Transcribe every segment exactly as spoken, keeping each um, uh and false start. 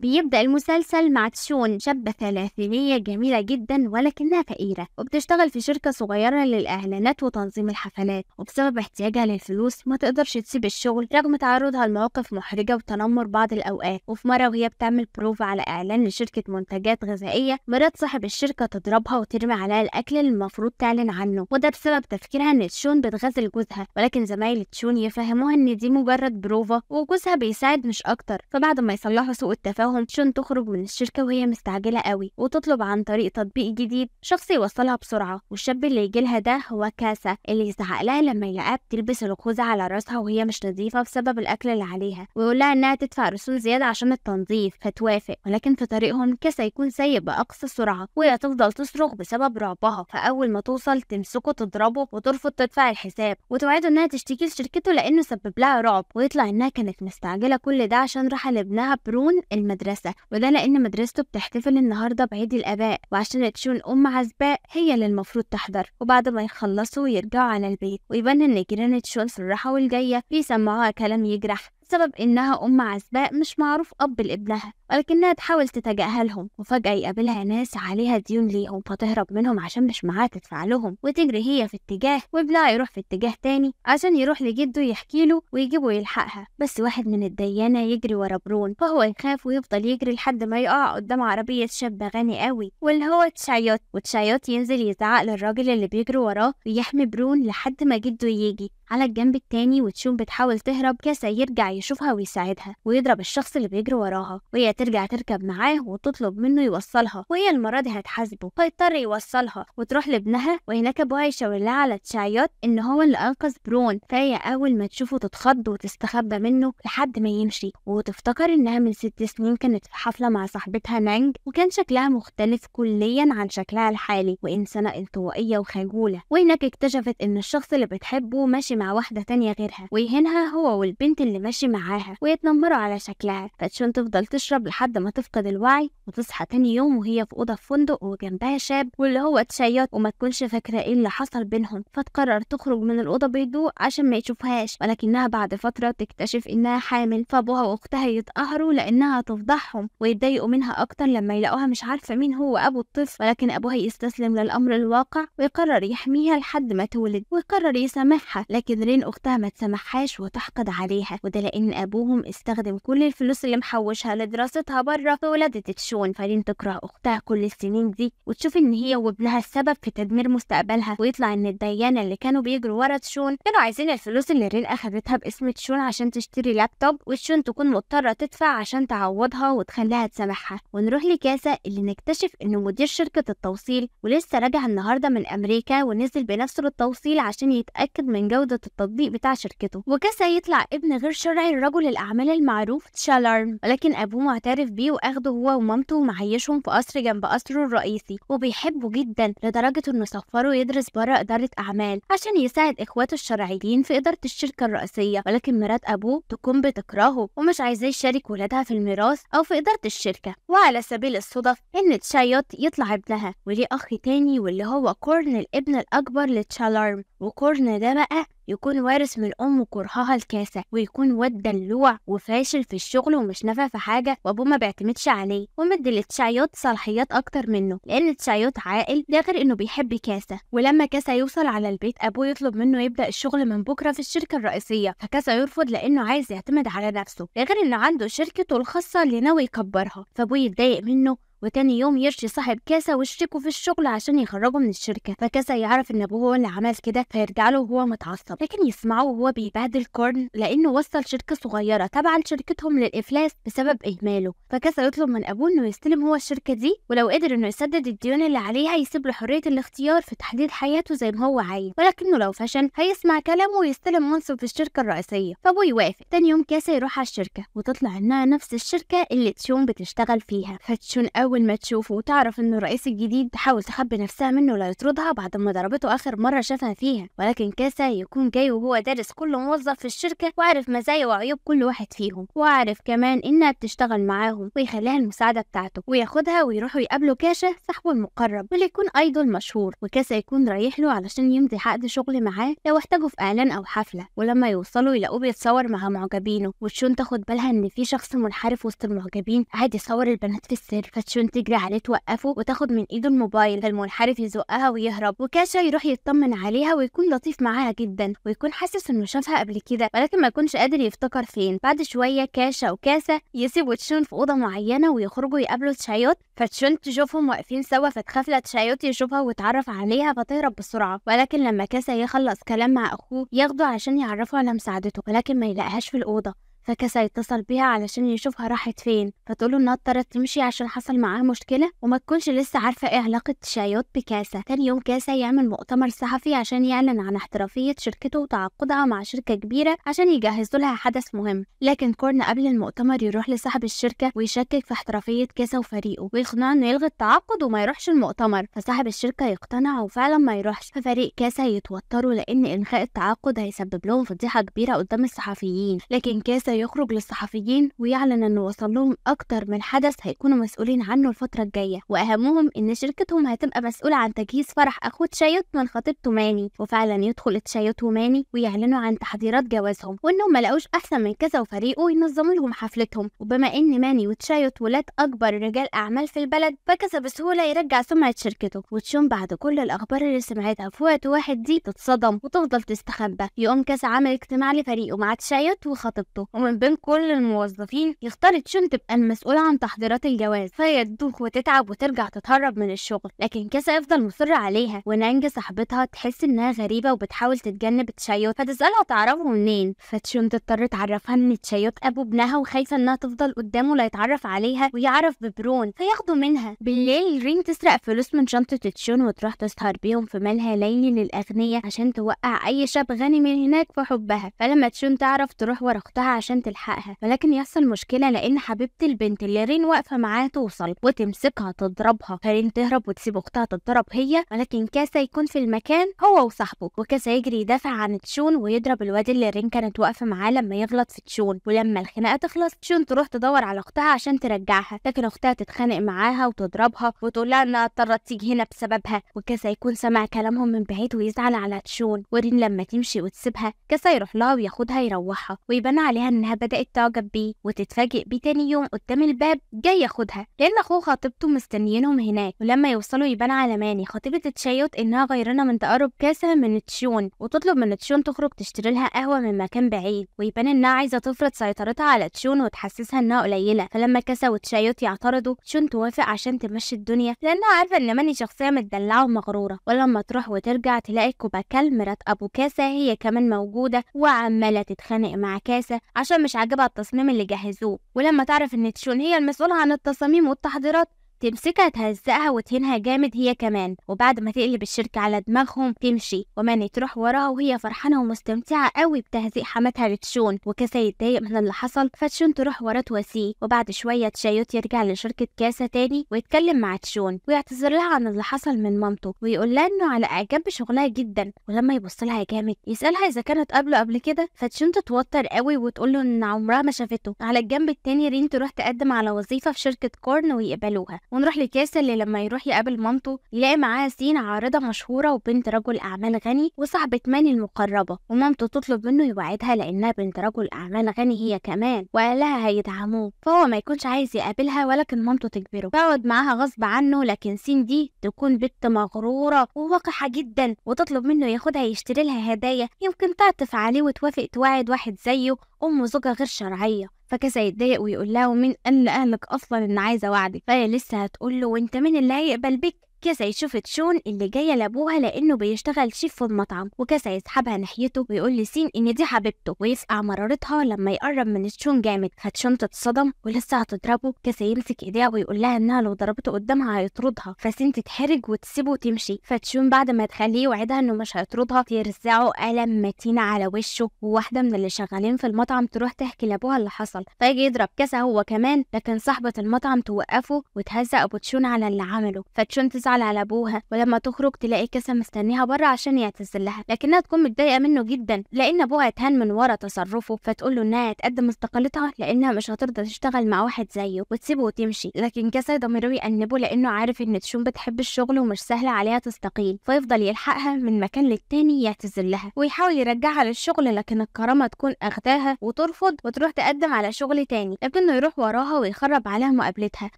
بيبدأ المسلسل مع تشون، شابة ثلاثينية جميلة جدا ولكنها فقيرة، وبتشتغل في شركة صغيرة للإعلانات وتنظيم الحفلات، وبسبب احتياجها للفلوس ما تقدرش تسيب الشغل رغم تعرضها لمواقف محرجة وتنمر بعض الأوقات. وفي مرة وهي بتعمل بروفة على إعلان لشركة منتجات غذائية، مرات صاحب الشركة تضربها وترمي عليها الأكل اللي المفروض تعلن عنه، وده بسبب تفكيرها إن تشون بتغازل جوزها، ولكن زمايل تشون يفهموها إن دي مجرد بروفة وجوزها بيساعد مش أكتر. فبعد ما يصلحوا سوء التفاهم تشون تخرج من الشركة وهي مستعجلة قوي، وتطلب عن طريق تطبيق جديد شخص يوصلها بسرعة، والشاب اللي يجيلها ده هو كاسا اللي يزعق لها لما يلاقيها بتلبس الخوذة على راسها وهي مش نظيفة بسبب الأكل اللي عليها، ويقول لها إنها تدفع رسوم زيادة عشان التنظيف فتوافق. ولكن في طريقهم كاسا يكون سايق بأقصى سرعة وهي تفضل تصرخ بسبب رعبها، فأول ما توصل تمسكه تضربه وترفض تدفع الحساب، وتوعده إنها تشتكي لشركته لأنه سبب لها رعب، ويطلع إنها كانت مستعجلة كل ده عشان رحل ابنها برون المدرسة، وده لأن مدرسته بتحتفل النهارده بعيد الآباء، وعشان تشون أم عزباء هي اللي المفروض تحضر. وبعد ما يخلصوا يرجعوا على البيت، ويبان إن جيران تشون في الراحة والجاية بيسمعوها كلام يجرح بسبب إنها أم عزباء مش معروف أب لابنها، ولكنها تحاول تتجاهلهم، وفجأة يقابلها ناس عليها ديون ليهم فتهرب منهم عشان مش معاها تدفع لهم، وتجري هي في اتجاه وابنها يروح في اتجاه تاني عشان يروح لجده يحكي له ويجيبه يلحقها، بس واحد من الديانة يجري ورا برون فهو يخاف ويفضل يجري لحد ما يقع قدام عربية شاب غني قوي واللي هو تشايوت، وتشايوت ينزل يزعق للراجل اللي بيجري وراه ويحمي برون لحد ما جده يجي على الجنب التاني، وتشون بتحاول تهرب، كاسا يرجع يشوفها ويساعدها ويضرب الشخص اللي بيجري وراها، وهي ترجع تركب معاه وتطلب منه يوصلها، وهي المرة دي هتحاسبه فيضطر يوصلها وتروح لابنها، وهناك ابوها يشاور لها على تشايوت ان هو اللي انقذ برون، فهي اول ما تشوفه تتخض وتستخبى منه لحد ما يمشي، وتفتكر انها من ست سنين كانت في حفلة مع صاحبتها نانج وكان شكلها مختلف كليا عن شكلها الحالي وانسانة انطوائية وخجولة، وهناك اكتشفت ان الشخص اللي بتحبه ماشي مع واحدة تانية غيرها، ويهنها هو والبنت اللي ماشي معاها ويتنمروا على شكلها، فتشون تفضل تشرب لحد ما تفقد الوعي وتصحى تاني يوم وهي في أوضة في فندق وجنبها شاب واللي هو تشايوت، وما تكونش فاكرة ايه اللي حصل بينهم، فتقرر تخرج من الأوضة بهدوء عشان ما يشوفهاش، ولكنها بعد فترة تكتشف انها حامل، فابوها واختها يتقهروا لانها تفضحهم ويتضايقوا منها اكتر لما يلاقوها مش عارفة مين هو ابو الطفل، ولكن ابوها يستسلم للامر الواقع ويقرر يحميها لحد ما تولد ويقرر يسامحها، لكن رين اختها ما تسامحهاش وتحقد عليها، وده لان ابوهم استخدم كل الفلوس اللي محوشها لدراستها بره في ولادة تشون، فرين تكره اختها كل السنين دي وتشوف ان هي وابنها السبب في تدمير مستقبلها، ويطلع ان الديانة اللي كانوا بيجروا ورا تشون كانوا عايزين الفلوس اللي رين اخدتها باسم تشون عشان تشتري لابتوب، وتشون تكون مضطرة تدفع عشان تعوضها وتخليها تسامحها. ونروح لكاسا اللي نكتشف انه مدير شركة التوصيل ولسه راجع النهارده من امريكا ونزل بنفسه للتوصيل عشان يتاكد من جودة التطبيق بتاع شركته، وكاسا يطلع ابن غير شرعي لرجل الاعمال المعروف تشالارم، ولكن ابوه معترف بيه واخده هو ومامته ومعيشهم في قصر جنب قصره الرئيسي وبيحبه جدا لدرجه انه سفره يدرس بره اداره اعمال عشان يساعد اخواته الشرعيين في اداره الشركه الرئيسيه، ولكن مرات ابوه تكون بتكرهه ومش عايزاه يشارك ولادها في الميراث او في اداره الشركه. وعلى سبيل الصدف ان تشايوت يطلع ابنها وليه اخ تاني واللي هو كورن الابن الاكبر لتشالارم، وكورن ده بقى يكون وارث من الام وكرهها لكاسا، ويكون واد دلوع وفاشل في الشغل ومش نافع في حاجه وابوه ما بيعتمدش عليه، ومد لتشايوت صلاحيات اكتر منه لان تشايوت عاقل، ده غير انه بيحب كاسا. ولما كاسا يوصل على البيت ابوه يطلب منه يبدا الشغل من بكره في الشركه الرئيسيه، فكاسا يرفض لانه عايز يعتمد على نفسه، ده غير انه عنده شركته الخاصه اللي ناوي يكبرها، فابوه يتضايق منه. وتاني يوم يرشي صاحب كاسا ويشركوا في الشغل عشان يخرجوا من الشركه، فكاسا يعرف ان ابوه هو اللي عمل كده فيرجع له وهو متعصب، لكن يسمعه وهو بيبهدل كورن لانه وصل شركه صغيره تبع لشركتهم للافلاس بسبب اهماله، فكاسا يطلب من ابوه انه يستلم هو الشركه دي، ولو قدر انه يسدد الديون اللي عليها يسيب له حريه الاختيار في تحديد حياته زي ما هو عايز، ولكنه لو فشل هيسمع كلامه ويستلم منصب في الشركه الرئيسيه، فابوه يوافق. تاني يوم كاسا يروح على الشركه وتطلع انها نفس الشركه اللي تشون بتشتغل فيها، فتشون أول ما تشوفه وتعرف إنه الرئيس الجديد تحاول تخبي نفسها منه لا يطردها بعد ما ضربته آخر مرة شافها فيها، ولكن كاسا يكون جاي وهو دارس كل موظف في الشركة وعارف مزايا وعيوب كل واحد فيهم، وعارف كمان إنها بتشتغل معاهم ويخليها المساعدة بتاعته، وياخدها ويروحوا يقابلوا كاشا صاحبه المقرب واللي يكون أيدول مشهور، وكاسا يكون رايح له علشان يمضي عقد شغل معاه لو احتاجه في إعلان أو حفلة، ولما يوصلوا يلاقوه بيتصور مع معجبينه، وتشون تاخد بالها إن في شخص منحرف وسط المعجبين قاعد يصور البنات في السر، فتشون تجري عليه توقفه وتاخد من ايده الموبايل، فالمنحرف يزقها ويهرب، وكاشا يروح يطمن عليها ويكون لطيف معاها جدا، ويكون حاسس انه شافها قبل كده ولكن ما يكونش قادر يفتكر فين. بعد شويه كاشا وكاسا يسيبوا تشون في اوضه معينه ويخرجوا يقابلوا تشايوت، فتشون تشوفهم واقفين سوا فتخاف لا تشايوت يشوفها ويتعرف عليها فتهرب بسرعه، ولكن لما كاسا يخلص كلام مع اخوه ياخده عشان يعرفه على مساعدته، ولكن ما يلاقيهاش في الاوضه، فكاسا يتصل بيها علشان يشوفها راحت فين، فتقوله انها اضطرت تمشي عشان حصل معاها مشكله وما تكونش لسه عارفه ايه علاقه تشايوت بكاسا. تاني يوم كاسا يعمل مؤتمر صحفي عشان يعلن عن احترافيه شركته وتعاقدها مع شركه كبيره عشان يجهزوا لها حدث مهم، لكن كورن قبل المؤتمر يروح لصاحب الشركه ويشكك في احترافيه كاسا وفريقه ويقنعه انه يلغي التعاقد وما يروحش المؤتمر، فصاحب الشركه يقتنع وفعلا ما يروحش، ففريق كاسا يتوتروا لان انهاء التعاقد هيسبب لهم فضيحه كبيره قدام الصحفيين، لكن كاسا يخرج للصحفيين ويعلن انه وصل لهم اكتر من حدث هيكونوا مسؤولين عنه الفتره الجايه، واهمهم ان شركتهم هتبقى مسؤوله عن تجهيز فرح اخوه تشايوت من خطيبته ماني، وفعلا يدخل تشايوت وماني ويعلنوا عن تحضيرات جوازهم وانهم ما لقوش احسن من كذا وفريقه ينظموا لهم حفلتهم، وبما ان ماني وتشايوت ولاد اكبر رجال اعمال في البلد فكذا بسهوله يرجع سمعه شركته، وتشون بعد كل الاخبار اللي سمعتها في وقت واحد دي تتصدم وتفضل تستخبى. يقوم كذا عمل اجتماع لفريقه مع تشايوت وخطيبته، ومن بين كل الموظفين يختار تشون تبقى المسؤولة عن تحضيرات الجواز، فهي تدوخ وتتعب وترجع تتهرب من الشغل، لكن كاسا يفضل مصر عليها، ونانج صاحبتها تحس انها غريبة وبتحاول تتجنب تشايوت، فتسألها تعرفه منين، فتشون تضطر تعرفها ان تشايوت ابو ابنها وخايفة انها تفضل قدامه لا يتعرف عليها ويعرف ببرون فياخده منها. بالليل رين تسرق فلوس من شنطة تشون وتروح تسهر بيهم في مالها ليلي للأغنية عشان توقع أي شاب غني من هناك في حبها، فلما تشون تعرف تروح ورا اختها عشان تلحقها، ولكن يحصل مشكله لان حبيبه البنت اللي رين واقفه معاها توصل وتمسكها تضربها، فرين تهرب وتسيب اختها تضرب هي، ولكن كاسا يكون في المكان هو وصاحبه، وكاسا يجري يدافع عن تشون ويضرب الواد اللي رين كانت واقفه معاه لما يغلط في تشون، ولما الخناقه تخلص تشون تروح تدور على اختها عشان ترجعها، لكن اختها تتخانق معاها وتضربها وتقول لها انها اضطرت تيجي هنا بسببها، وكاسا يكون سمع كلامهم من بعيد ويزعل على تشون، ورين لما تمشي وتسيبها كاسا يروح لها وياخدها يروحها ويبان عليها انها بدأت تعجب بيه، وتتفاجئ بيه تاني يوم قدام الباب جاي ياخدها لان اخوه خطيبته مستنيينهم هناك، ولما يوصلوا يبان على ماني خطيبة تشايوت انها غيرانه من تقرب كاسا من تشون، وتطلب من تشون تخرج تشتري لها قهوه من مكان بعيد، ويبان انها عايزه تفرض سيطرتها على تشون وتحسسها انها قليله، فلما كاسا وتشايوت يعترضوا تشون توافق عشان تمشي الدنيا لانها عارفه ان ماني شخصيه متدلعه ومغروره، ولما تروح وترجع تلاقي كوباكل مرات ابو كاسا هي كمان موجوده وعماله تتخانق مع كاسا عشان مش عاجبها التصميم اللي جهزوه، ولما تعرف ان تشون هي المسؤولة عن التصاميم والتحضيرات تمسكها تهزقها وتهينها جامد هي كمان، وبعد ما تقلب الشركة على دماغهم تمشي، وماني تروح وراها وهي فرحانة ومستمتعة قوي بتهزيق حماتها لتشون، وكاسا يتضايق من اللي حصل فتشون تروح ورا تواسيه، وبعد شوية تشايوت يرجع لشركة كاسا تاني ويتكلم مع تشون ويعتذر لها عن اللي حصل من مامته ويقول لها انه على اعجاب بشغلها جدا، ولما يبص لها جامد يسألها اذا كانت قابله قبل كده، فتشون تتوتر قوي وتقول له ان عمرها ما شافته. على الجنب التاني رين تروح تقدم على وظيفة في شركة كورن ويقبلوها، ونروح لكاسا اللي لما يروح يقابل مامته يلاقي معاها سين عارضه مشهوره وبنت رجل اعمال غني وصاحبه ماني المقربه، ومامته تطلب منه يوعدها لانها بنت رجل اعمال غني هي كمان وقالها هيدعموه، فهو ما يكونش عايز يقابلها ولكن مامته تجبره فيقعد معاها غصب عنه، لكن سين دي تكون بنت مغروره ووقحه جدا وتطلب منه ياخدها يشتري لها هدايا يمكن تعطف عليه وتوافق توعد واحد زيه ام زوجها غير شرعيه، فكاسا يتضايق ويقول لها ومين قال لاهلك اصلا ان عايزه وعدك، فهي لسه هتقول له وانت مين اللي هيقبل بك، كاسا يشوف تشون اللي جايه لابوها لانه بيشتغل شيف في المطعم، وكاسا يسحبها ناحيته ويقول لسين ان دي حبيبته ويفقع مرارتها لما يقرب من تشون جامد. فتشون تتصدم ولسه هتضربه، كاسا يمسك ايديها ويقول لها انها لو ضربته قدامها هيطردها، فسين تتحرج وتسيبه وتمشي. فتشون بعد ما تخليه يوعدها انه مش هيطردها ترزعه قلم متينه على وشه، وواحده من اللي شغالين في المطعم تروح تحكي لابوها اللي حصل، فيجي يضرب كاسا هو كمان، لكن صاحبه المطعم توقفه وتهزق ابو تشون على اللي عمله. فتشون تزعل على ابوها، ولما تخرج تلاقي كاسا مستنيها بره عشان يعتذر لها، لكنها تكون متضايقه منه جدا لان ابوها اتهان من ورا تصرفه، فتقول له انها هتقدم استقالتها لانها مش هترضى تشتغل مع واحد زيه وتسيبه وتمشي. لكن كاسا ضميره يأنبه لانه عارف ان تشون بتحب الشغل ومش سهله عليها تستقيل، فيفضل يلحقها من مكان للتاني يعتذر لها ويحاول يرجعها للشغل، لكن الكرامه تكون اخداها وترفض وتروح تقدم على شغل تاني، لكنه يروح وراها ويخرب عليها مقابلتها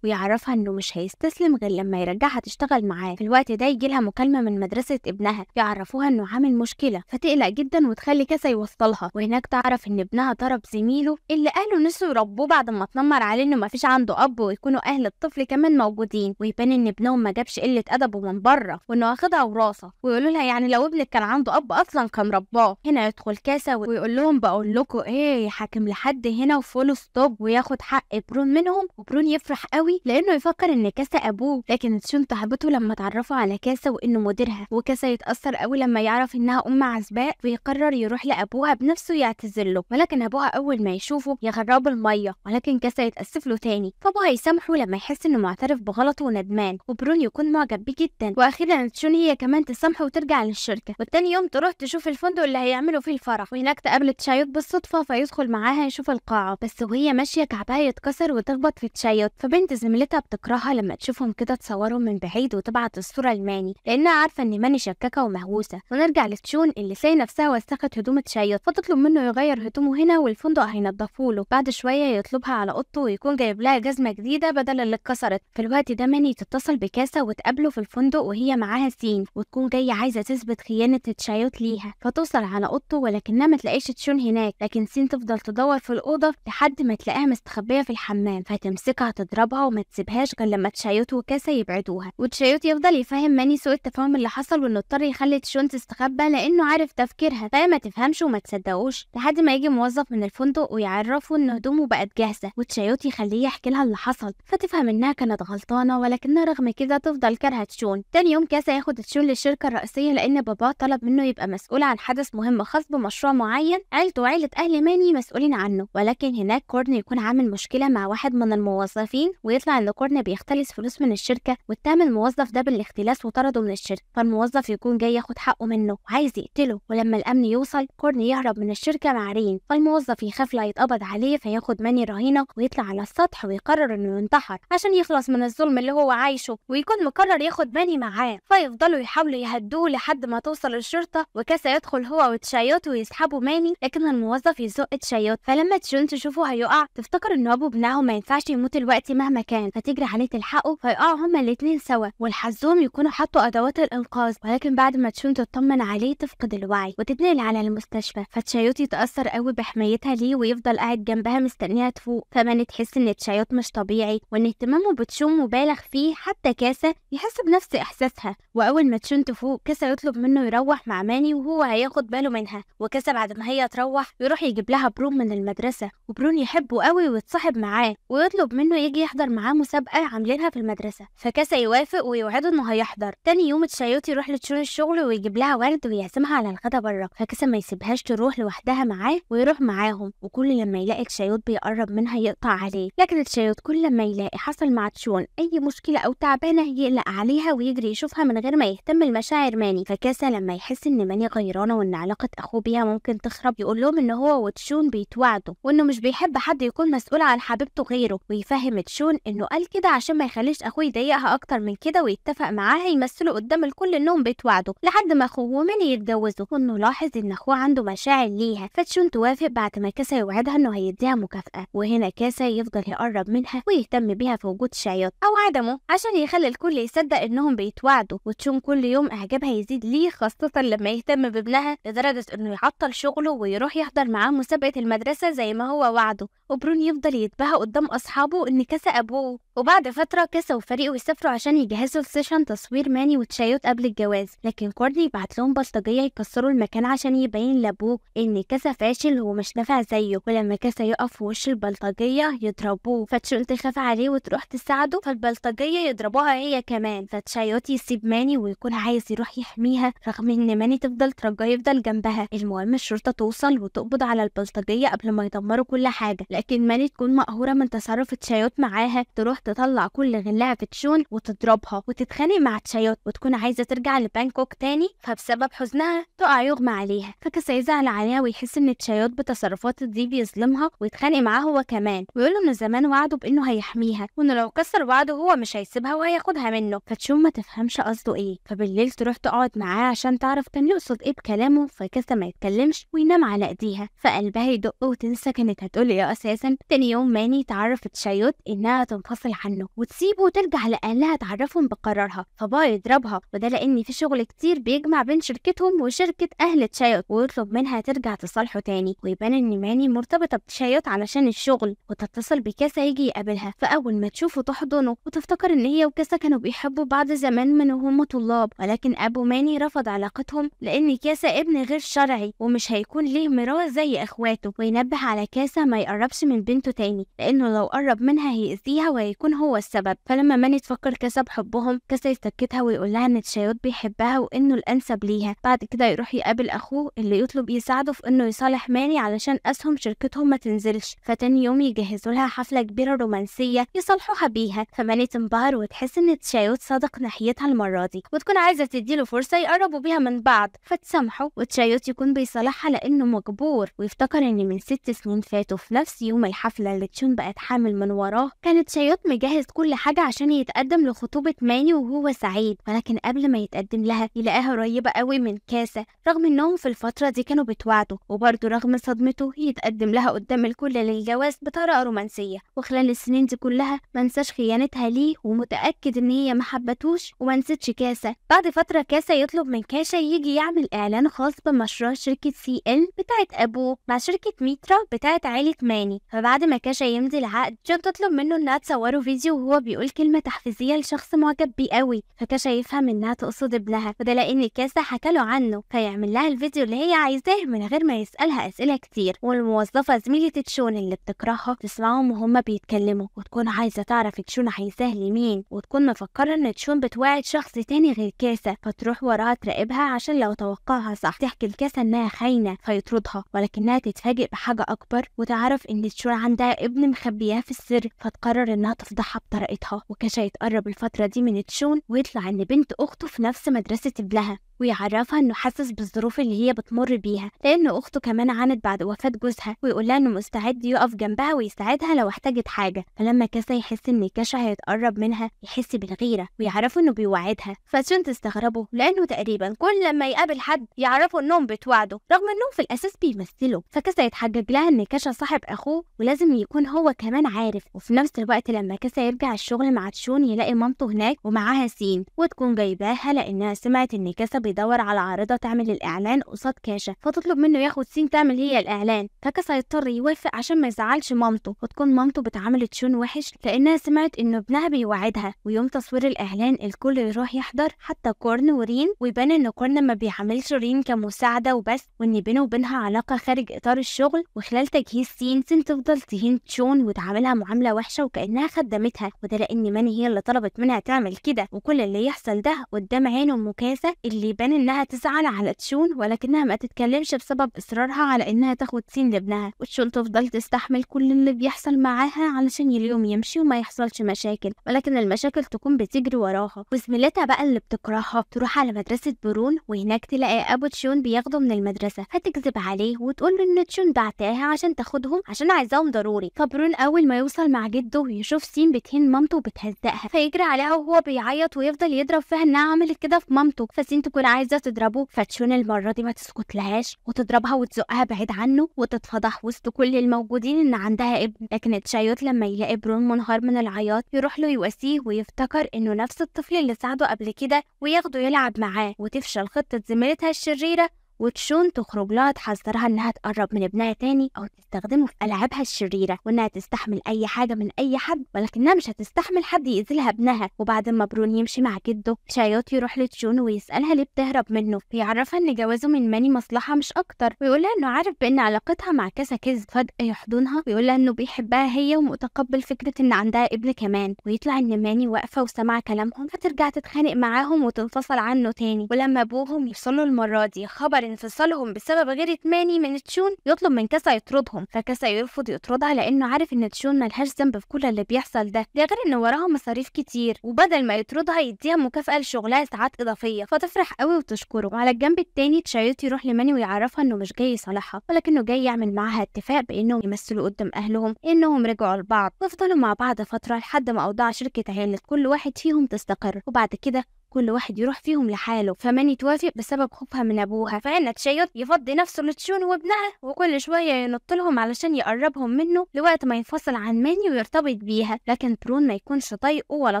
ويعرفها انه مش هيستسلم غير لما يرجعها تشتغل معاه. في الوقت ده يجي لها مكالمه من مدرسه ابنها يعرفوها انه عامل مشكله، فتقلق جدا وتخلي كاسا يوصلها، وهناك تعرف ان ابنها ضرب زميله اللي اهله نسوا يربوه بعد ما اتنمر عليه انه مفيش عنده اب ويكونوا اهل الطفل كمان موجودين، ويبان ان ابنهم ما جابش قله ادبه من بره وانه واخدها وراثه، ويقولوا لها يعني لو ابنك كان عنده اب اصلا كان رباه. هنا يدخل كاسا ويقول لهم بقول لكم ايه، حاكم لحد هنا وفولو ستوب، وياخد حق برون منهم، وبرون يفرح قوي لانه يفكر ان كاسا ابوه، لكن تشون تعبته لما تعرفوا على كاسا وانه مديرها، وكاسا يتاثر قوي لما يعرف انها ام عزباء، ويقرر يروح لابوها بنفسه يعتذر له، ولكن ابوها اول ما يشوفه يغربه الميه، ولكن كاسا يتاسف له تاني، فابوها يسامحه لما يحس انه معترف بغلطه وندمان، وبرون يكون معجب بيه جدا، واخيرا تشون هي كمان تسامحه وترجع للشركه. والتاني يوم تروح تشوف الفندق اللي هيعملوا فيه الفرح، وهناك تقابل تشايوت بالصدفه، فيدخل معاها يشوف القاعه، بس وهي ماشيه كعبها يتكسر وتخبط في تشايوت، فبنت زميلتها بتكرهها لما تشوفهم كده تصورهم من بعيد وتبعت الصوره لماني لانها عارفه ان ماني شكاكه ومهووسه. ونرجع لتشون اللي ساي نفسها وسخت هدوم تشايوت، فتطلب منه يغير هدومه هنا والفندق هينضفوا له. بعد شويه يطلبها على اوضته ويكون جايب لها جزمه جديده بدل اللي اتكسرت. في الوقت ده ماني تتصل بكاسا وتقابله في الفندق وهي معاها سين، وتكون جايه عايزه تثبت خيانه تشايوت ليها، فتوصل على اوضته ولكنها ما تلاقيش تشون هناك، لكن سين تفضل تدور في الاوضه لحد ما تلاقيها مستخبيه في الحمام، فتمسكها تضربها وما تسيبهاش غير لما تشايوت وكاسا يبعدوها. وتشايوت يفضل يفهم ماني سوء التفاهم اللي حصل، وانه اضطر يخلي تشون تستخبى لانه عارف تفكيرها، فهي ما تفهمش وما تصدقوش، لحد ما يجي موظف من الفندق ويعرفه ان هدومه بقت جاهزه، وتشايوت يخليه يحكي لها اللي حصل، فتفهم انها كانت غلطانه ولكنها رغم كده تفضل كارهه تشون. تاني يوم كاسا ياخد تشون للشركه الرئيسيه لان باباه طلب منه يبقى مسؤول عن حدث مهم خاص بمشروع معين عيلته وعيله اهل ماني مسؤولين عنه، ولكن هناك كورن يكون عامل مشكله مع واحد من الموظفين، ويطلع ان كورن بيختلس فلوس من الشركه، واتهم الموظف ده بالاختلاس وطرده من الشركه، فالموظف يكون جاي ياخد حقه منه وعايز يقتله، ولما الامن يوصل كورن يهرب من الشركه مع رين، فالموظف يخاف لا يتقبض عليه فياخد ماني رهينه ويطلع على السطح ويقرر انه ينتحر عشان يخلص من الظلم اللي هو عايشه، ويكون مقرر ياخد ماني معاه، فيفضلوا يحاولوا يهدوه لحد ما توصل الشرطه، وكاسا يدخل هو وتشايوت ويسحبوا ماني، لكن الموظف يزق تشايوت، فلما تشون تشوفه هيقع تفتكر ان ابو ابنها ما ينفعش يموت الوقت مهما كان، فتجري عليه تلحقه فيقعوا هما الاتنين سوا، والحظهم يكونوا حطوا ادوات الانقاذ، ولكن بعد ما تشون تطمن عليه تفقد الوعي وتتنقل على المستشفى، فتشايوت يتاثر قوي بحمايتها ليه ويفضل قاعد جنبها مستنيها تفوق. فماني تحس ان تشايوت مش طبيعي وان اهتمامه بتشون مبالغ فيه، حتى كاسا يحس بنفس احساسها، واول ما تشون تفوق كاسا يطلب منه يروح مع ماني وهو هياخد باله منها، وكاسا بعد ما هي تروح يروح يجيب لها برون من المدرسه، وبرون يحبه قوي ويتصاحب معاه ويطلب منه يجي يحضر معاه مسابقه عاملينها في المدرسه، فكاسا يوافق ويوعده انه هيحضر. تاني يوم تشايوت يروح لتشون الشغل ويجيب لها ورد ويعزمها على الغدا بره، فكاسا ما يسيبهاش تروح لوحدها معاه ويروح معاهم، وكل لما يلاقي تشايوت بيقرب منها يقطع عليه، لكن تشايوت كل لما يلاقي حصل مع تشون اي مشكله او تعبانه يقلق عليها ويجري يشوفها من غير ما يهتم لمشاعر ماني، فكاسا لما يحس ان ماني غيرانه وان علاقه اخوه بيها ممكن تخرب يقول لهم ان هو وتشون بيتوعدوا وانه مش بيحب حد يكون مسؤول عن حبيبته غيره، ويفهم تشون انه قال كده عشان ما يخليش اخوه يضايقها اكتر من كده، ويتفق معاها يمثلوا قدام الكل انهم بيتوعدوا لحد ما اخوه وماني يتجوزوا، وانه لاحظ ان اخوه عنده مشاعر ليها، فتشون توافق بعد ما كاسا يوعدها انه هيديها مكافاه. وهنا كاسا يفضل يقرب منها ويهتم بيها في وجود تشايوت او عدمه عشان يخلي الكل يصدق انهم بيتوعدوا، وتشون كل يوم اعجابها يزيد ليه، خاصه لما يهتم بابنها لدرجه انه يعطل شغله ويروح يحضر معاه مسابقه المدرسه زي ما هو وعده. وبرون يفضل يتباهى قدام اصحابه ان كاسا ابوه، وبعد فتره كاسا وفريقه يسافروا عشان يجهزوا جهزوا السيشن تصوير ماني وتشايوت قبل الجواز، لكن كورن يبعت لهم بلطجيه يكسروا المكان عشان يبين لابوه ان كاسا فاشل ومش نافع زيه، ولما كاسا يقف في وش البلطجيه يضربوه، فتشون تخاف عليه وتروح تساعده، فالبلطجيه يضربوها هي كمان، فتشايوت يسيب ماني ويكون عايز يروح يحميها رغم ان ماني تفضل ترجاه يفضل جنبها. المهم الشرطه توصل وتقبض على البلطجيه قبل ما يدمروا كل حاجه، لكن ماني تكون مقهوره من تصرف تشايوت معاها، تروح تطلع كل غلها في تشون وتضربها وتتخانق مع تشايوت وتكون عايزه ترجع لبانكوك تاني، فبسبب حزنها تقع يغمى عليها، فكاسا يزعل عليها ويحس ان تشايوت بتصرفاته دي بيظلمها ويتخانق معاه هو كمان، ويقول له انه زمان وعده بانه هيحميها وانه لو كسر وعده هو مش هيسيبها وهياخدها منه، فتشون ما تفهمش قصده ايه، فبالليل تروح تقعد معاه عشان تعرف كان يقصد ايه بكلامه، فكاسا ما يتكلمش وينام على ايديها، فقلبها يدق وتنسى كانت هتقول ايه اساسا. تاني يوم ماني تعرف تشايوت انها تنفصل عنه وتسيبه وترجع لاهلها تعرفهم بقرارها، فبقى يضربها، وده لان في شغل كتير بيجمع بين شركتهم وشركه اهل تشايوت، ويطلب منها ترجع تصالحه تاني، ويبان ان ماني مرتبطه بتشايوت علشان الشغل، وتتصل بكاسا يجي يقابلها، فاول ما تشوفه تحضنه وتفتكر ان هي وكاسا كانوا بيحبوا بعض زمان من وهم طلاب، ولكن ابو ماني رفض علاقتهم لان كاسا ابن غير شرعي ومش هيكون ليه ميراث زي اخواته، وينبه على كاسا ما يقربش من بنته تاني لانه لو قرب منها هيأذيها وهيكون هو السبب. فلما ماني تفكر كاسا بحبهم، كاسا يسكتها ويقول لها ان تشايوت بيحبها وانه الانسب ليها، بعد كده يروح يقابل اخوه اللي يطلب يساعده في انه يصالح ماني علشان اسهم شركتهم ما تنزلش، فتاني يوم يجهزوا لها حفله كبيره رومانسيه يصالحوها بيها، فماني تنبهر وتحس ان تشايوت صادق ناحيتها المره دي، وتكون عايزه تديله فرصه يقربوا بيها من بعض فتسامحه، وتشايوت يكون بيصالحها لانه مجبور، ويفتكر ان من ست سنين فاتوا في نفس يوم الحفله اللي تشون بقت حامل من وراه كانت تشايوت مجهز كل حاجه عشان يتقدم لخطوبه ماني وهو سعيد، ولكن قبل ما يتقدم لها يلاقيها قريبه قوي من كاسا رغم انهم في الفتره دي كانوا بيتوعدوا، وبرده رغم صدمته يتقدم لها قدام الكل للجواز بطريقه رومانسيه، وخلال السنين دي كلها ما انساش خيانتها ليه ومتاكد ان هي ما حبتهوش وما نسيتش كاسا. بعد فتره كاسا يطلب من كاشا يجي يعمل اعلان خاص بمشروع شركه سي ان بتاعه ابوه مع شركه ميترا بتاعه عائله ماني، فبعد ما كاشا يمضي العقد تشون تطلب منه انها تصوره فيديو وهو بيقول كلمه تحفيزيه لشخص معجب بيه قوي، فكاشا يفهم انها تقصد ابنها، وده لان كاسا حكى له عنه، فيعمل لها الفيديو اللي هي عايزاه من غير ما يسالها اسئله كتير. والموظفه زميله تشون اللي بتكرهها تسمعهم وهم بيتكلموا، وتكون عايزه تعرف تشون عايزاه لمين، وتكون مفكره ان تشون بتوعد شخص تاني غير كاسا، فتروح وراها تراقبها عشان لو توقعها صح تحكي لكاسا انها خاينه فيطردها، ولكنها تتفاجئ بحاجه اكبر وتعرف ان تشون عندها ابن مخبياه في السر، فتقرر انها تفضحها بطريقتها. وكاشا يتقرب الفتره دي من تشون ويطلع ان بنت اخته في نفس مدرسه ابنها، ويعرفها انه حاسس بالظروف اللي هي بتمر بيها لان اخته كمان عانت بعد وفاه جوزها، ويقول لها انه مستعد يقف جنبها ويساعدها لو احتاجت حاجه. فلما كاسا يحس ان كاشا هيتقرب منها يحس بالغيره ويعرفوا انه بيوعدها، فتشون تستغربه لانه تقريبا كل لما يقابل حد يعرفوا انهم بيتوعدوا رغم انهم في الاساس بيمثلوا، فكاسا يتحجج لها ان كاشا صاحب اخوه ولازم يكون هو كمان عارف. وفي نفس الوقت لما كاسا يرجع الشغل مع تشون يلاقي مامته هناك ومعاها سين، وتكون جايباها لانها سمعت ان كاسا بيدور على عارضه تعمل الاعلان قصاد كاشا، فتطلب منه ياخد سين تعمل هي الاعلان، فكاسا يضطر يوافق عشان ما يزعلش مامته، وتكون مامته بتعامل تشون وحش لانها سمعت انه ابنها بيوعدها. ويوم تصوير الاعلان الكل يروح يحضر حتى كورن ورين، ويبان ان كورن ما بيعاملش رين كمساعده وبس، وان بينه وبينها علاقه خارج اطار الشغل. وخلال تجهيز سين سين تفضل تهين تشون وتعاملها معامله وحشه وكانها خدمتها، وده لان ماني هي اللي طلبت منها تعمل كده، وكل اللي يحصل ده قدام عين ام كاسا اللي يبان انها تزعل على تشون ولكنها ما تتكلمش بسبب اصرارها على انها تاخد سين لابنها، وتشون تفضل تستحمل كل اللي بيحصل معاها علشان اليوم يمشي وما يحصلش مشاكل، ولكن المشاكل تكون بتجري وراها. وزميلتها بقى اللي بتكرهها تروح على مدرسه برون، وهناك تلاقي ابو تشون بياخده من المدرسه، فتكذب عليه وتقول له ان تشون بعتاها عشان تاخدهم عشان عايزاهم ضروري. فبرون اول ما يوصل مع جده يشوف سين بتهين مامته وبتهزقها، فيجري عليها وهو بيعيط ويفضل يضرب فيها انها عملت كده في مامته، فسين تكون عايزه تضربه، فتشون المره دي ما تسكت لهاش وتضربها وتزقها بعيد عنه، وتتفضح وسط كل الموجودين ان عندها ابن. لكن تشايوت لما يلاقي برون منهار من العياط يروح له يواسيه ويفتكر انه نفس الطفل اللي ساعده قبل كده وياخده يلعب معاه، وتفشل خطه زميلتها الشريره وتشون تخرج لها تحذرها انها تقرب من ابنها تاني او تستخدمه في العابها الشريره، وانها تستحمل اي حاجه من اي حد، ولكنها مش هتستحمل حد يأذيلها ابنها. وبعد ما برون يمشي مع جده، تشايوت يروح لتشون ويسالها ليه بتهرب منه، فيعرفها ان جوازه من ماني مصلحه مش اكتر، ويقولها انه عارف بان علاقتها مع كاسا كذب. فجاه يحضنها ويقولها انه بيحبها هي ومتقبل فكره ان عندها ابن كمان، ويطلع ان ماني واقفه وسمع كلامهم، فترجع تتخانق معاهم وتنفصل عنه تاني. ولما ابوهم يفصلوا المره دي خبر انفصالهم بسبب غيرة ماني من تشون، يطلب من كاسا يطردهم، فكاسا يرفض يطردها لانه عارف ان تشون ملهاش ذنب في كل اللي بيحصل ده، ده غير ان وراها مصاريف كتير، وبدل ما يطردها يديها مكافأة لشغلها ساعات اضافية، فتفرح قوي وتشكره. وعلى الجنب التاني تشايوت يروح لماني ويعرفها انه مش جاي يصالحها، ولكنه جاي يعمل معاها اتفاق بانهم يمثلوا قدام اهلهم انهم رجعوا لبعض، وفضلوا مع بعض فترة لحد ما اوضاع شركة عيلة كل واحد فيهم تستقر، وبعد كده كل واحد يروح فيهم لحاله. فماني توافق بسبب خوفها من ابوها، فان تشايوت يفضي نفسه لتشون وابنها، وكل شويه ينط لهم علشان يقربهم منه لوقت ما ينفصل عن ماني ويرتبط بيها. لكن برون ما يكونش طايقه ولا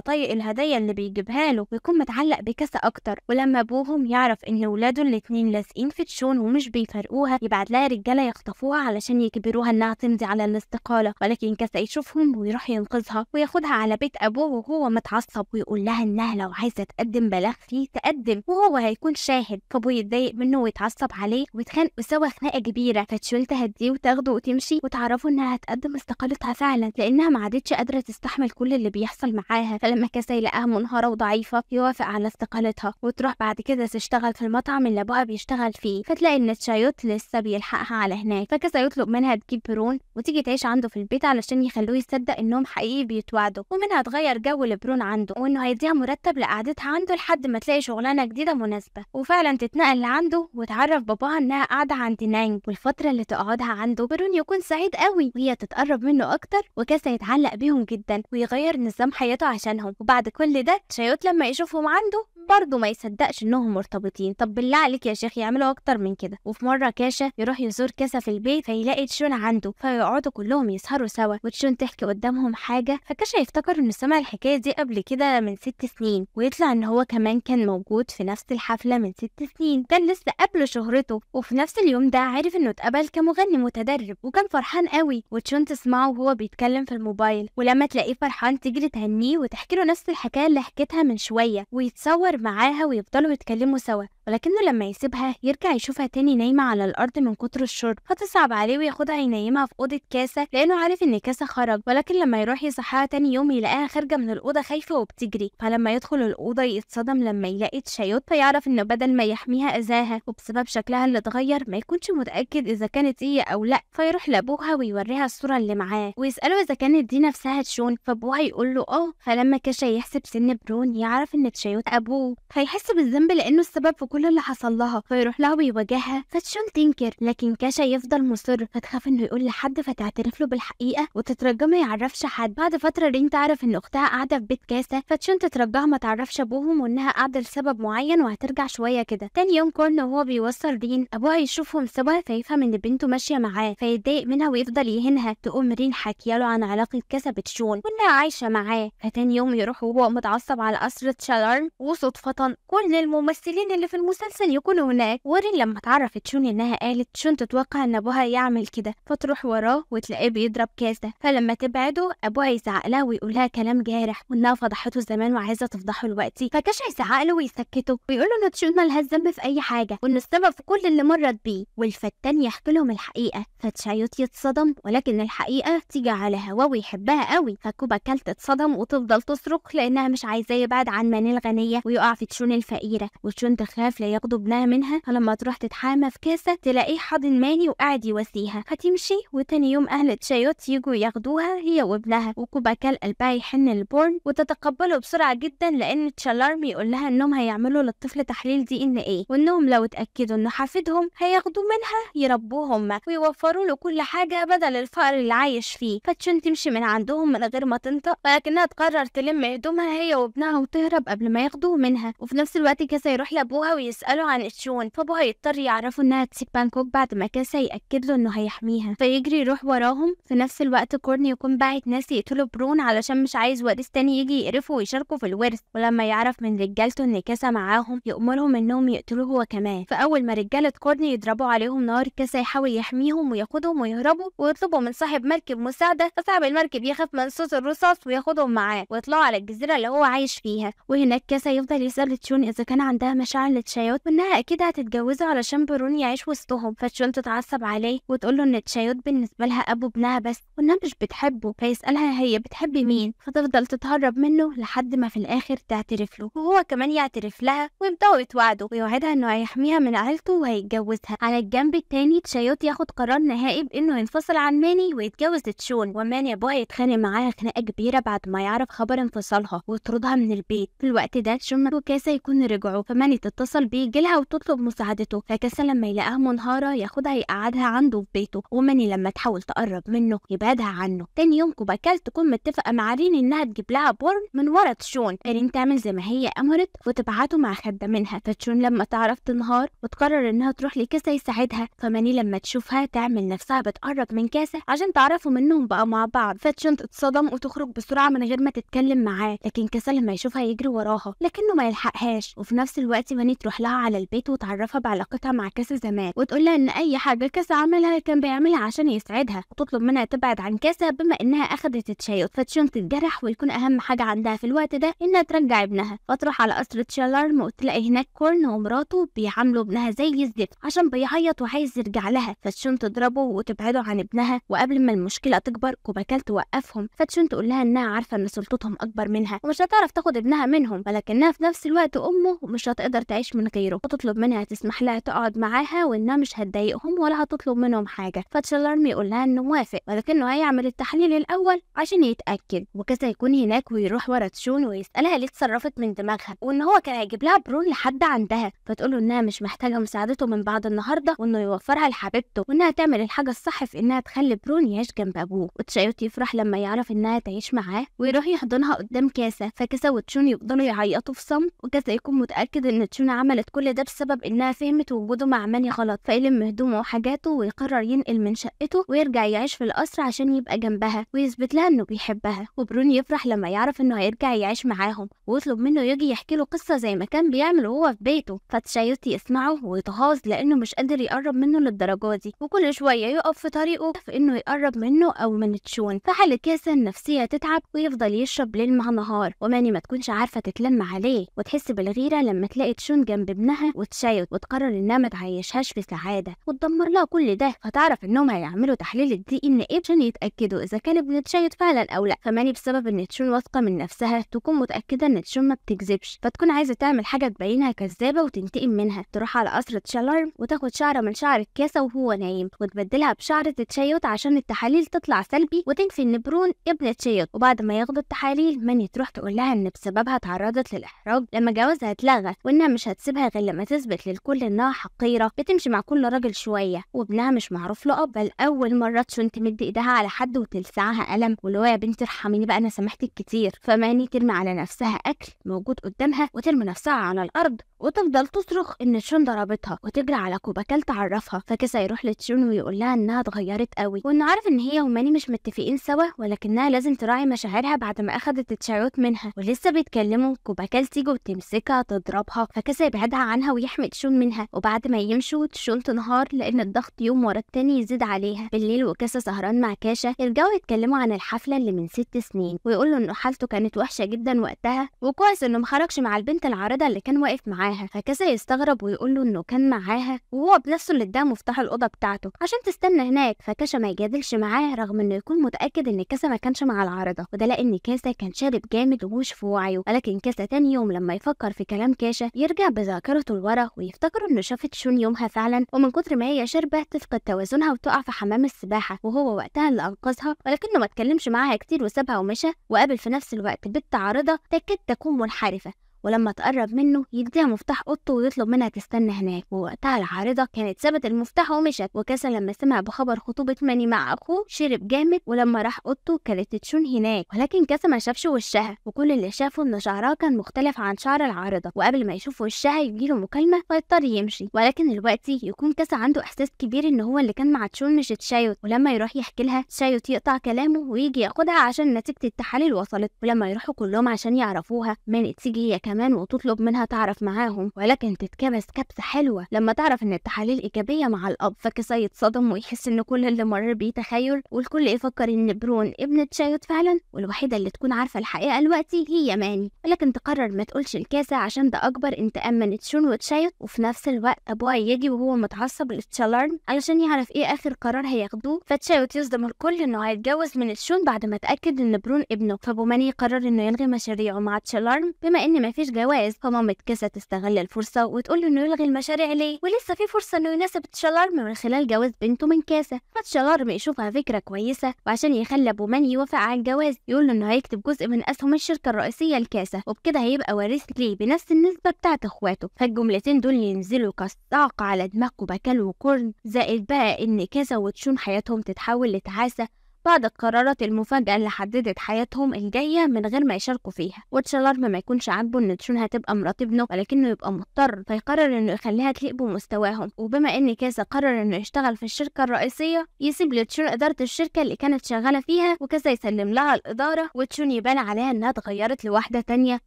طايق الهديه اللي بيجيبها له، ويكون متعلق بكاسا اكتر. ولما ابوهم يعرف ان ولاده الاتنين لازقين في تشون ومش بيفرقوها، يبعت لها رجاله يخطفوها علشان يجبروها انها تمضي على الاستقاله، ولكن كاسا يشوفهم ويروح ينقذها وياخدها على بيت ابوه وهو متعصب، ويقول لها انها لو عايزه تقدم بلاغ فيه تقدم وهو هيكون شاهد. فابوه يتضايق منه ويتعصب عليه ويتخانقوا سوا خناقه كبيره، فتشون تهديه وتاخده وتمشي، وتعرفوا انها هتقدم استقالتها فعلا لانها ما عادتش قادره تستحمل كل اللي بيحصل معاها. فلما كاسا يلاقيها منهاره وضعيفه يوافق على استقالتها، وتروح بعد كده تشتغل في المطعم اللي ابوها بيشتغل فيه، فتلاقي ان تشايوت لسه بيلحقها على هناك. فكاسا يطلب منها تجيب برون وتيجي تعيش عنده في البيت علشان يخلوه يصدق انهم حقيقي بيتوعدوا، ومنها تغير جو لبرون عنده، وانه هيديها مرتب لقعدتها عنده لحد ما تلاقي شغلانه جديده مناسبه. وفعلا تتنقل لعنده وتعرف باباها انها قاعده عند نانج، والفتره اللي تقعدها عنده برون يكون سعيد قوي وهي تتقرب منه اكتر، وكاسا يتعلق بيهم جدا ويغير نظام حياته عشانهم. وبعد كل ده تشايوت لما يشوفهم عنده برضه ما يصدقش انهم مرتبطين. طب بالله عليك يا شيخ يعملوا اكتر من كده. وفي مره كاشا يروح يزور كاسا في البيت، فيلاقي تشون عنده، فيقعدوا كلهم يسهروا سوا، وتشون تحكي قدامهم حاجه، فكاشا يفتكر انه سمع الحكايه دي قبل كده من ست سنين، ويطلع ان هو كمان كان موجود في نفس الحفله من ست سنين، كان لسه قبل شهرته. وفي نفس اليوم ده عرف انه اتقبل كمغني متدرب وكان فرحان قوي، وتشون تسمعه وهو بيتكلم في الموبايل، ولما تلاقيه فرحان تجري تهنيه وتحكي له نفس الحكايه اللي حكيتها من شويه، ويتصور معاها ويفضلوا يتكلموا سوا. ولكنه لما يسيبها يرجع يشوفها تاني نايمه على الارض من كتر الشرب، فتصعب عليه وياخدها ينيمها في اوضه كاسا لانه عارف ان كاسا خرج. ولكن لما يروح يصحيها تاني يوم يلاقيها خارجه من الاوضه خايفه وبتجري، فلما يدخل الاوضه يتصدم لما يلاقي تشايوت، فيعرف انه بدل ما يحميها اذاها، وبسبب شكلها اللي اتغير ما يكونش متاكد اذا كانت هي او لا، فيروح لابوها ويوريها الصوره اللي معاه ويساله اذا كانت دي نفسها تشون، فابوها يقول له اه. فلما كاشا يحسب سن برون يعرف ان تشايوت ابوه، فيحس بالذنب لانه السبب في كل اللي حصل لها، فيروح لها ويواجهها، فتشون تنكر، لكن كاشا يفضل مصر، فتخاف انه يقول لحد فتعترف له بالحقيقه وتترجى ما يعرفش حد. بعد فتره رين تعرف ان اختها قاعده في بيت كاسا، فتشون تترجاها ما تعرفش ابوهم وانها قاعده لسبب معين وهترجع شويه كده. تاني يوم كورن وهو بيوصل رين، ابوها يشوفهم سوا فيفهم ان بنته ماشيه معاه، فيتضايق منها ويفضل يهينها. تقوم رين حاكيه له عن علاقه كاسا بتشون وانها عايشه معاه. فتاني يوم يروح وهو متعصب على قصر تشالارم، وصدفه كورن الممثلين اللي في المسلسل يكونوا هناك. ورين لما تعرف تشون انها قالت، تشون تتوقع ان ابوها يعمل كده، فتروح وراه وتلاقيه بيضرب كاسا. فلما تبعده ابوها يزعق لها ويقول لها كلام جارح وانها فضحته زمان وعايزه تفضحه دلوقتي، فكاشا يزعق له ويسكته ويقول له ان تشون مالهاش ذنب في اي حاجه وان السبب في كل اللي مرت بيه. والفتان يحكي لهم الحقيقه، فتشايوت يتصدم، ولكن الحقيقه تيجي على هواه ويحبها قوي. فكوباكل تتصدم وتفضل تصرخ لانها مش عايزاه يبعد عن ماني الغنيه ويقع في تشون الفقيره، وتشون خاف لا ياخدوا ابنها منها. فلما تروح تتحامى في كاسا تلاقيه حاضن ماني وقاعد يواسيها، فتمشي. وتاني يوم اهل تشايوت يجوا ياخدوها هي وابنها، وكوباكل قلبها يحن لبورن وتتقبله بسرعه جدا، لان تشالارم يقول لها انهم هيعملوا للطفل تحليل دي ان ايه، وانهم لو اتاكدوا انه حفيدهم هياخدوه منها يربوه هم ويوفروا له كل حاجه بدل الفقر اللي عايش فيه. فتشون تمشي من عندهم من غير ما تنطق، ولكنها تقرر تلم هدومها هي وابنها وتهرب قبل ما ياخدوه منها. وفي نفس الوقت كاسا يروح لابوها يسألوا عن تشون، فابوها يضطر يعرفوا انها تسيب بانكوك بعد ما كاسا يأكد له انه هيحميها، فيجري يروح وراهم. في نفس الوقت كورن يكون باعت ناس يقتلوا برون علشان مش عايز وارث تاني يجي يقرفه ويشاركه في الورث، ولما يعرف من رجالته ان كاسا معاهم يأمرهم انهم يقتلوه هو كمان. فاول ما رجاله كورن يضربوا عليهم نار، كاسا يحاول يحميهم وياخدهم ويهربوا، ويطلبوا من صاحب مركب مساعده، فصاحب المركب يخاف من صوت الرصاص وياخدهم معاه ويطلعوا على الجزيره اللي هو عايش فيها. وهناك كاسا يفضل يسأل تشون اذا كان عندها مشاعر لتشايوت وانها اكيد هتتجوزه علشان برون يعيش وسطهم، فتشون تتعصب عليه وتقول له ان تشايوت بالنسبه لها ابو ابنها بس وانها مش بتحبه، فيسألها هي بتحب مين، فتفضل تتهرب منه لحد ما في الاخر تعترف له وهو كمان يعترف لها، ويبداوا يتوعدوا ويوعدها انه هيحميها من عيلته وهيتجوزها. على الجنب التاني تشايوت ياخد قرار نهائي بانه ينفصل عن ماني ويتجوز تشون، وماني ابوها يتخانق معاها خناقه كبيره بعد ما يعرف خبر انفصالها ويطردها من البيت. في الوقت ده تشون وكاسا يكونوا رجعوا، فماني تتصل بيه يجيلها وتطلب مساعدته، فكاسا لما يلاقيها منهاره ياخدها يقعدها عنده في بيته، وماني لما تحاول تقرب منه يبعدها عنه. تاني يوم كوباكل تكون متفقه مع رين انها تجيب لها بورن من ورا تشون، رين تعمل زي ما هي امرت وتبعته مع خدامينها، فتشون لما تعرف تنهار وتقرر انها تروح لكاسا يساعدها، فماني لما تشوفها تعمل نفسها بتقرب من كاسا عشان تعرفوا منهم بقى مع بعض، فتشون تتصدم وتخرج بسرعه من غير ما تتكلم معاه، لكن كاسا لما يشوفها يجري وراها لكنه ما يلحقهاش. وفي نفس الوقت ماني تروح لها على البيت وتعرفها بعلاقتها مع كاسا زمان، وتقول لها ان اي حاجه كاسا عملها كان بيعملها عشان يساعدها، وتطلب منها تبعد عن كاسا بما انها اخذت تشايوت، فتشون تتجرح ويكون اهم حاجه عندها في الوقت ده انها ترجع ابنها، فتروح على قصر تشالارم وتلاقي هناك كورن ومراته بيعاملوا ابنها زي الزفت عشان بيعيط وعايز يرجع لها، فتشون تضربه وتبعده عن ابنها. وقبل ما المشكله تكبر كوباكل توقفهم، فتشون تقول لها انها عارفه ان سلطتهم اكبر منها ومش هتعرف تاخد ابنها منهم، ولكنها في نفس الوقت امه ومش هتقدر تعيش من غيره، وتطلب منها تسمح لها تقعد معاها وانها مش هتضايقهم ولا هتطلب منهم حاجه، فتشالارم يقول لها انه موافق ولكنه هيعمل التحليل الاول عشان يتاكد. وكاسا يكون هناك ويروح ورا تشون ويسالها ليه اتصرفت من دماغها، وان هو كان هيجيب لها برون لحد عندها، فتقول له انها مش محتاجه مساعدته من بعد النهارده وانه يوفرها لحبيبته، وانها تعمل الحاجه الصح في انها تخلي برون يعيش جنب ابوه. وتشايوت يفرح لما يعرف انها تعيش معاه ويروح يحضنها قدام كاسا، فكاسا وتشون يفضلوا يعيطوا في صمت، وكاسا يكون متاكد ان تشون عملت كل ده بسبب انها فهمت وجوده مع ماني غلط، فيلم هدومه وحاجاته ويقرر ينقل من شقته ويرجع يعيش في القصر عشان يبقى جنبها ويثبت لها انه بيحبها. وبرون يفرح لما يعرف انه هيرجع يعيش معاهم ويطلب منه يجي يحكي له قصه زي ما كان بيعمل وهو في بيته، فتشايوت يسمعه ويتغاظ لانه مش قادر يقرب منه للدرجه دي، وكل شويه يقف في طريقه في انه يقرب منه او من تشون. فحال كاسا النفسيه تتعب ويفضل يشرب ليل مع نهار، وماني ما تكونش عارفه تتلم عليه وتحس بالغيره لما تلاقي تشون جنب ابنها وتشايوت، وتقرر انها ما تعيشهاش في سعاده وتدمر لها كل ده، فتعرف انهم هيعملوا تحليل الدي ان ايه عشان يتاكدوا اذا كان ابن تشايوت فعلا او لا. فماني بسبب ان تشون واثقه من نفسها تكون متاكده ان تشون ما بتكذبش، فتكون عايزه تعمل حاجه تبينها كذابه وتنتقم منها، تروح على قصر تشالارم وتاخد شعره من شعر كاسا وهو نايم وتبدلها بشعره تشايوت عشان التحاليل تطلع سلبي وتنفي ان برون ابن تشايوت. وبعد ما ياخدوا التحاليل ماني تروح تقول لها ان بسببها اتعرضت للاحراج لما جوازها اتلغى، وانها مش هتسيبها غير لما تثبت للكل انها حقيره بتمشي مع كل راجل شويه، وابنها مش معروف له، بل اول مره تشون تمد ايدها على حد وتلسعها قلم، واللي هو يا بنتي ارحميني بقى انا سامحتك كتير. فماني ترمي على نفسها اكل موجود قدامها وترمي نفسها على الارض وتفضل تصرخ ان تشون ضربتها وتجري على كوباكل تعرفها، فكاسا يروح لتشون ويقول لها انها اتغيرت قوي وانه عارف ان هي وماني مش متفقين سوا، ولكنها لازم تراعي مشاعرها بعد ما اخذت تشايوت منها. ولسه بيتكلموا كوباكل تيجي وتمسكها تضربها، فكاسا يبعدها عنها ويحمي تشون منها. وبعد ما يمشوا تشون تنهار لان الضغط يوم ورا التاني يزيد عليها. بالليل وكاسا سهران مع كاشا يرجعوا يتكلموا عن الحفله اللي من ست سنين، ويقول له انه حالته كانت وحشه جدا وقتها وكويس انه ما خرجش مع البنت العارضه اللي كان واقف معاها. فكاسا يستغرب ويقول له انه كان معاها وهو بنفسه اللي اداها مفتاح الاوضه بتاعته عشان تستنى هناك، فكاشا ما يجادلش معاه رغم انه يكون متاكد ان كاسا ما كانش مع العارضه، وده لان كاسا كان شارب جامد ومش في وعيه. ولكن كاسا تاني يوم لما يفكر في كلام كاشا يرجع بذاكرته لورا ويفتكر انه شافت شون يومها فعلا، ومن كتر ما هي شاربه تفقد توازنها وتقع في حمام السباحه، وهو وقتها اللي انقذها ولكنه ما اتكلمش معاها كتير وسابها ومشى، وقابل في نفس الوقت بنت عارضه تكاد تكون منحرفه، ولما تقرب منه يديها مفتاح اوضته ويطلب منها تستنى هناك. ووقتها العارضه كانت سابت المفتاح ومشت. وكاسا لما سمع بخبر خطوبه ماني مع اخوه شرب جامد، ولما راح اوضته كانت تشون هناك، ولكن كاسا ما شافش وشها، وكل اللي شافه ان شعرها كان مختلف عن شعر العارضه، وقبل ما يشوف وشها يجيله مكالمه فيضطر يمشي. ولكن دلوقتي يكون كاسا عنده احساس كبير ان هو اللي كان مع تشون مش تشايوت، ولما يروح يحكي لها تشايوت يقطع كلامه ويجي ياخدها عشان نتيجه التحاليل وصلت. ولما يروحوا كلهم عشان يعرفوها ماني تيجي هي كمان وتطلب منها تعرف معاهم، ولكن تتكبس كبسه حلوه لما تعرف ان التحاليل ايجابيه مع الاب. فكاسا يتصدم ويحس ان كل اللي مر بيه تخيل، والكل يفكر ان برون ابن تشايوت فعلا، والوحيده اللي تكون عارفه الحقيقه دلوقتي هي ماني. ولكن تقرر ما تقولش لكاسا عشان ده اكبر انتقام من تشون وتشايوت، وفي نفس الوقت ابوها يجي وهو متعصب لتشالارم علشان يعرف ايه اخر قرار هياخدوه. فتشايوت يصدم الكل انه هيتجوز من تشون بعد ما اتاكد ان برون ابنه. فابو ماني قرر انه يلغي مشاريعه مع تشالارم بما ان مفيش جواز، فمامة كاسا تستغل الفرصه وتقول له انه يلغي المشاريع ليه ولسه في فرصه انه يناسب تشالارم من خلال جواز بنته من كاسا. فتشالارم يشوفها فكره كويسه، وعشان يخلي ابو ماني يوافق على الجواز يقول له انه هيكتب جزء من اسهم الشركه الرئيسيه لكاسا، وبكده هيبقى وارث ليه بنفس النسبه بتاعت اخواته. فالجملتين دول ينزلوا كالصاق على دماغ كوباكل وكورن، زائد بقى ان كاسا وتشون حياتهم تتحول لتعاسه بعد القرارات المفاجئه اللي حددت حياتهم الجايه من غير ما يشاركوا فيها. وتشالارم ما يكونش عاجبه ان تشون هتبقى مرات ابنه، ولكنه يبقى مضطر، فيقرر انه يخليها تليق بمستواهم. وبما ان كاسا قرر انه يشتغل في الشركه الرئيسيه يسيب لتشون اداره الشركه اللي كانت شغاله فيها، وكاسا يسلم لها الاداره، وتشون يبان عليها انها اتغيرت لواحده تانية،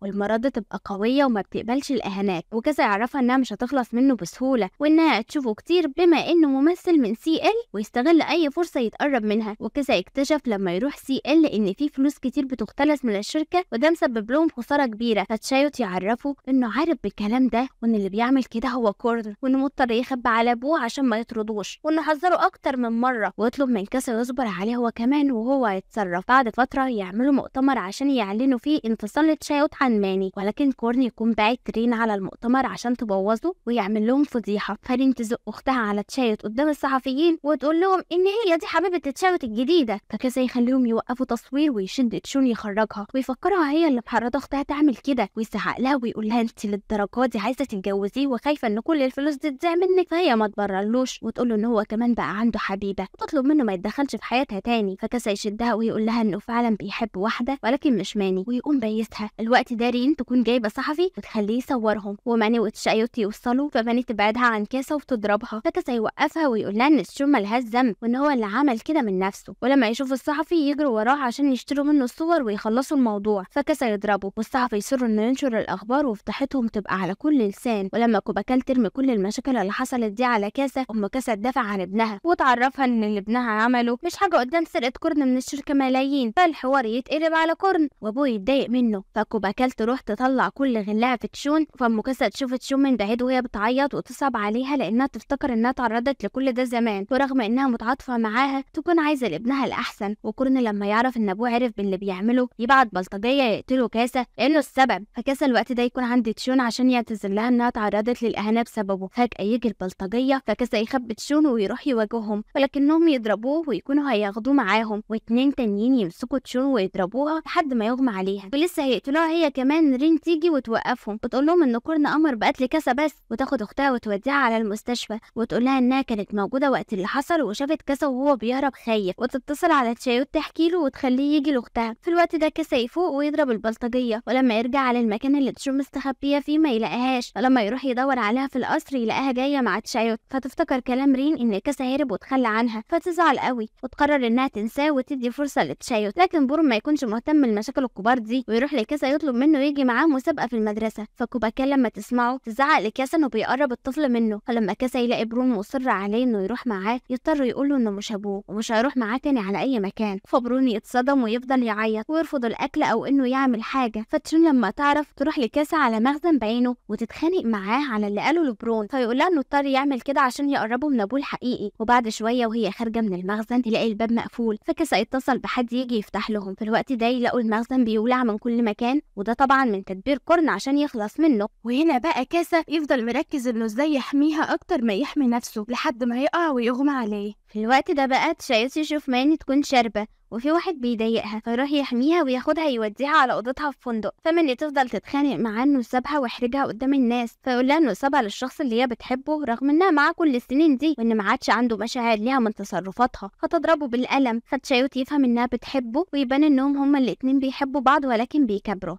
والمره دي تبقى قويه وما بتقبلش الاهانات. وكاسا يعرفها انها مش هتخلص منه بسهوله، وانها هتشوفه كتير بما انه ممثل من سي ال ويستغل اي فرصه يتقرب منها. وكاسا اكتشف لما يروح سي ال ان في فلوس كتير بتختلس من الشركه، وده مسبب لهم خساره كبيره. فتشايوت يعرفه انه عارف بالكلام ده، وان اللي بيعمل كده هو كورن، وانه مضطر يخبي على ابوه عشان ما يطردوش، وانه حذره اكتر من مره، ويطلب من كاسا يصبر عليه هو كمان وهو هيتصرف. بعد فتره يعملوا مؤتمر عشان يعلنوا فيه انفصال تشايوت عن ماني، ولكن كورن يكون باعت رين على المؤتمر عشان تبوظه ويعمل لهم فضيحه. فرين تزق اختها على تشايوت قدام الصحفيين وتقول لهم ان هي دي حبيبه تشايوت الجديده. فكاسا يخليهم يوقفوا تصوير ويشد تشون يخرجها، ويفكرها هي اللي محرضه اختها تعمل كده، ويزعق لها ويقول لها انت للدرجه دي عايزه تتجوزيه وخايفه ان كل الفلوس دي تضيع منك؟ فهي ما تبررلوش، وتقول له ان هو كمان بقى عنده حبيبه، وتطلب منه ما يتدخلش في حياتها تاني. فكاسا يشدها ويقول لها انه فعلا بيحب واحده ولكن مش ماني، ويقوم بيسها. الوقت ده رين تكون جايبه صحفي وتخليه يصورهم، وماني وتشايوت يوصلوا، فماني تبعدها عن كاسا وبتضربها. فكاسا يوقفها ويقول لها ان تشون ملهاش ذنب وان هو اللي عمل كده من نفسه، ولما يشوف الصحفي يجروا وراه عشان يشتروا منه الصور ويخلصوا الموضوع. فكاسا يضربه، والصحفي يصر انه ينشر الاخبار وفضيحتهم تبقى على كل لسان. ولما كوباكل ترمي كل المشاكل اللي حصلت دي على كاسا، ام كاسا تدافع عن ابنها وتعرفها ان اللي ابنها عمله مش حاجه قدام سرقه كورن من الشركه ملايين. فالحوار يتقلب على كورن وابوه يتضايق منه، فكوباكل تروح تطلع كل غلها في تشون. فام كاسا تشوف تشون من بعيد وهي بتعيط وتصعب عليها لانها تفتكر انها تعرضت لكل ده زمان، ورغم انها متعاطفه معاها تكون عايزه لابنها الاحسن. وكورن لما يعرف ان ابوه عرف باللي بيعمله يبعت بلطجيه يقتله كاسا لانه السبب. فكاسا الوقت ده يكون عند تشون عشان يعتذر لها انها اتعرضت للاهانه بسببه. فجاه يجي البلطجيه، فكاسا يخبي تشون ويروح يواجههم، ولكنهم يضربوه ويكونوا هياخدوه معاهم، واتنين تانيين يمسكوا تشون ويضربوها لحد ما يغمى عليها، ولسه هيقتلوها هي كمان. رين تيجي وتوقفهم وتقول لهم ان كورن امر بقتل كاسا بس، وتاخد اختها وتوديها على المستشفى، وتقول لها انها كانت موجوده وقت اللي حصل وشافت كاسا وهو بيهرب خايف، تتصل على تشايوت تحكي له وتخليه يجي لاختها. في الوقت ده كاسا يفوق ويضرب البلطجيه، ولما يرجع على المكان اللي تشون مستخبيه فيه ما يلاقيهاش، فلما يروح يدور عليها في القصر يلاقيها جايه مع تشايوت. فتفتكر كلام رين ان كاسا هرب وتخلى عنها، فتزعل قوي وتقرر انها تنساه وتدي فرصه لتشايوت. لكن برون ما يكونش مهتم بالمشاكل الكبار دي، ويروح لكاسا يطلب منه يجي معاه مسابقه في المدرسه. فكوباكل لما تسمعه تزعق لكاسا انه بيقرب الطفل منه، فلما كاسا يلاقي برون مصر عليه انه يروح معاه يضطر يقول له انه مش ابوه ومش هيروح معاه تاني على اي مكان. فبرون يتصدم ويفضل يعيط ويرفض الاكل او انه يعمل حاجه. فتشون لما تعرف تروح لكاسا على مخزن بعينه وتتخانق معاه على اللي قاله لبرون، فيقول لها انه اضطر يعمل كده عشان يقربه من ابوه الحقيقي. وبعد شويه وهي خارجه من المخزن تلاقي الباب مقفول، فكاسا يتصل بحد يجي يفتح لهم. في الوقت ده يلاقوا المخزن بيولع من كل مكان، وده طبعا من تدبير كورن عشان يخلص منه. وهنا بقى كاسا يفضل مركز انه ازاي يحميها اكتر ما يحمي نفسه لحد ما يقع ويغمى عليه. في الوقت ده بقى تشايوت يشوف ماني تكون شاربة وفي واحد بيضايقها، فيروح يحميها وياخدها يوديها على اوضتها في فندق. فماني تفضل تتخانق معاه انه سابها وحرجها قدام الناس، فيقولها انه سابها للشخص اللي هي بتحبه رغم انها معاه كل السنين دي وان ما عادش عنده مشاعر ليها من تصرفاتها، فتضربه بالقلم. فتشايوت يفهم انها بتحبه ويبان انهم هما الاتنين بيحبوا بعض ولكن بيكبروا.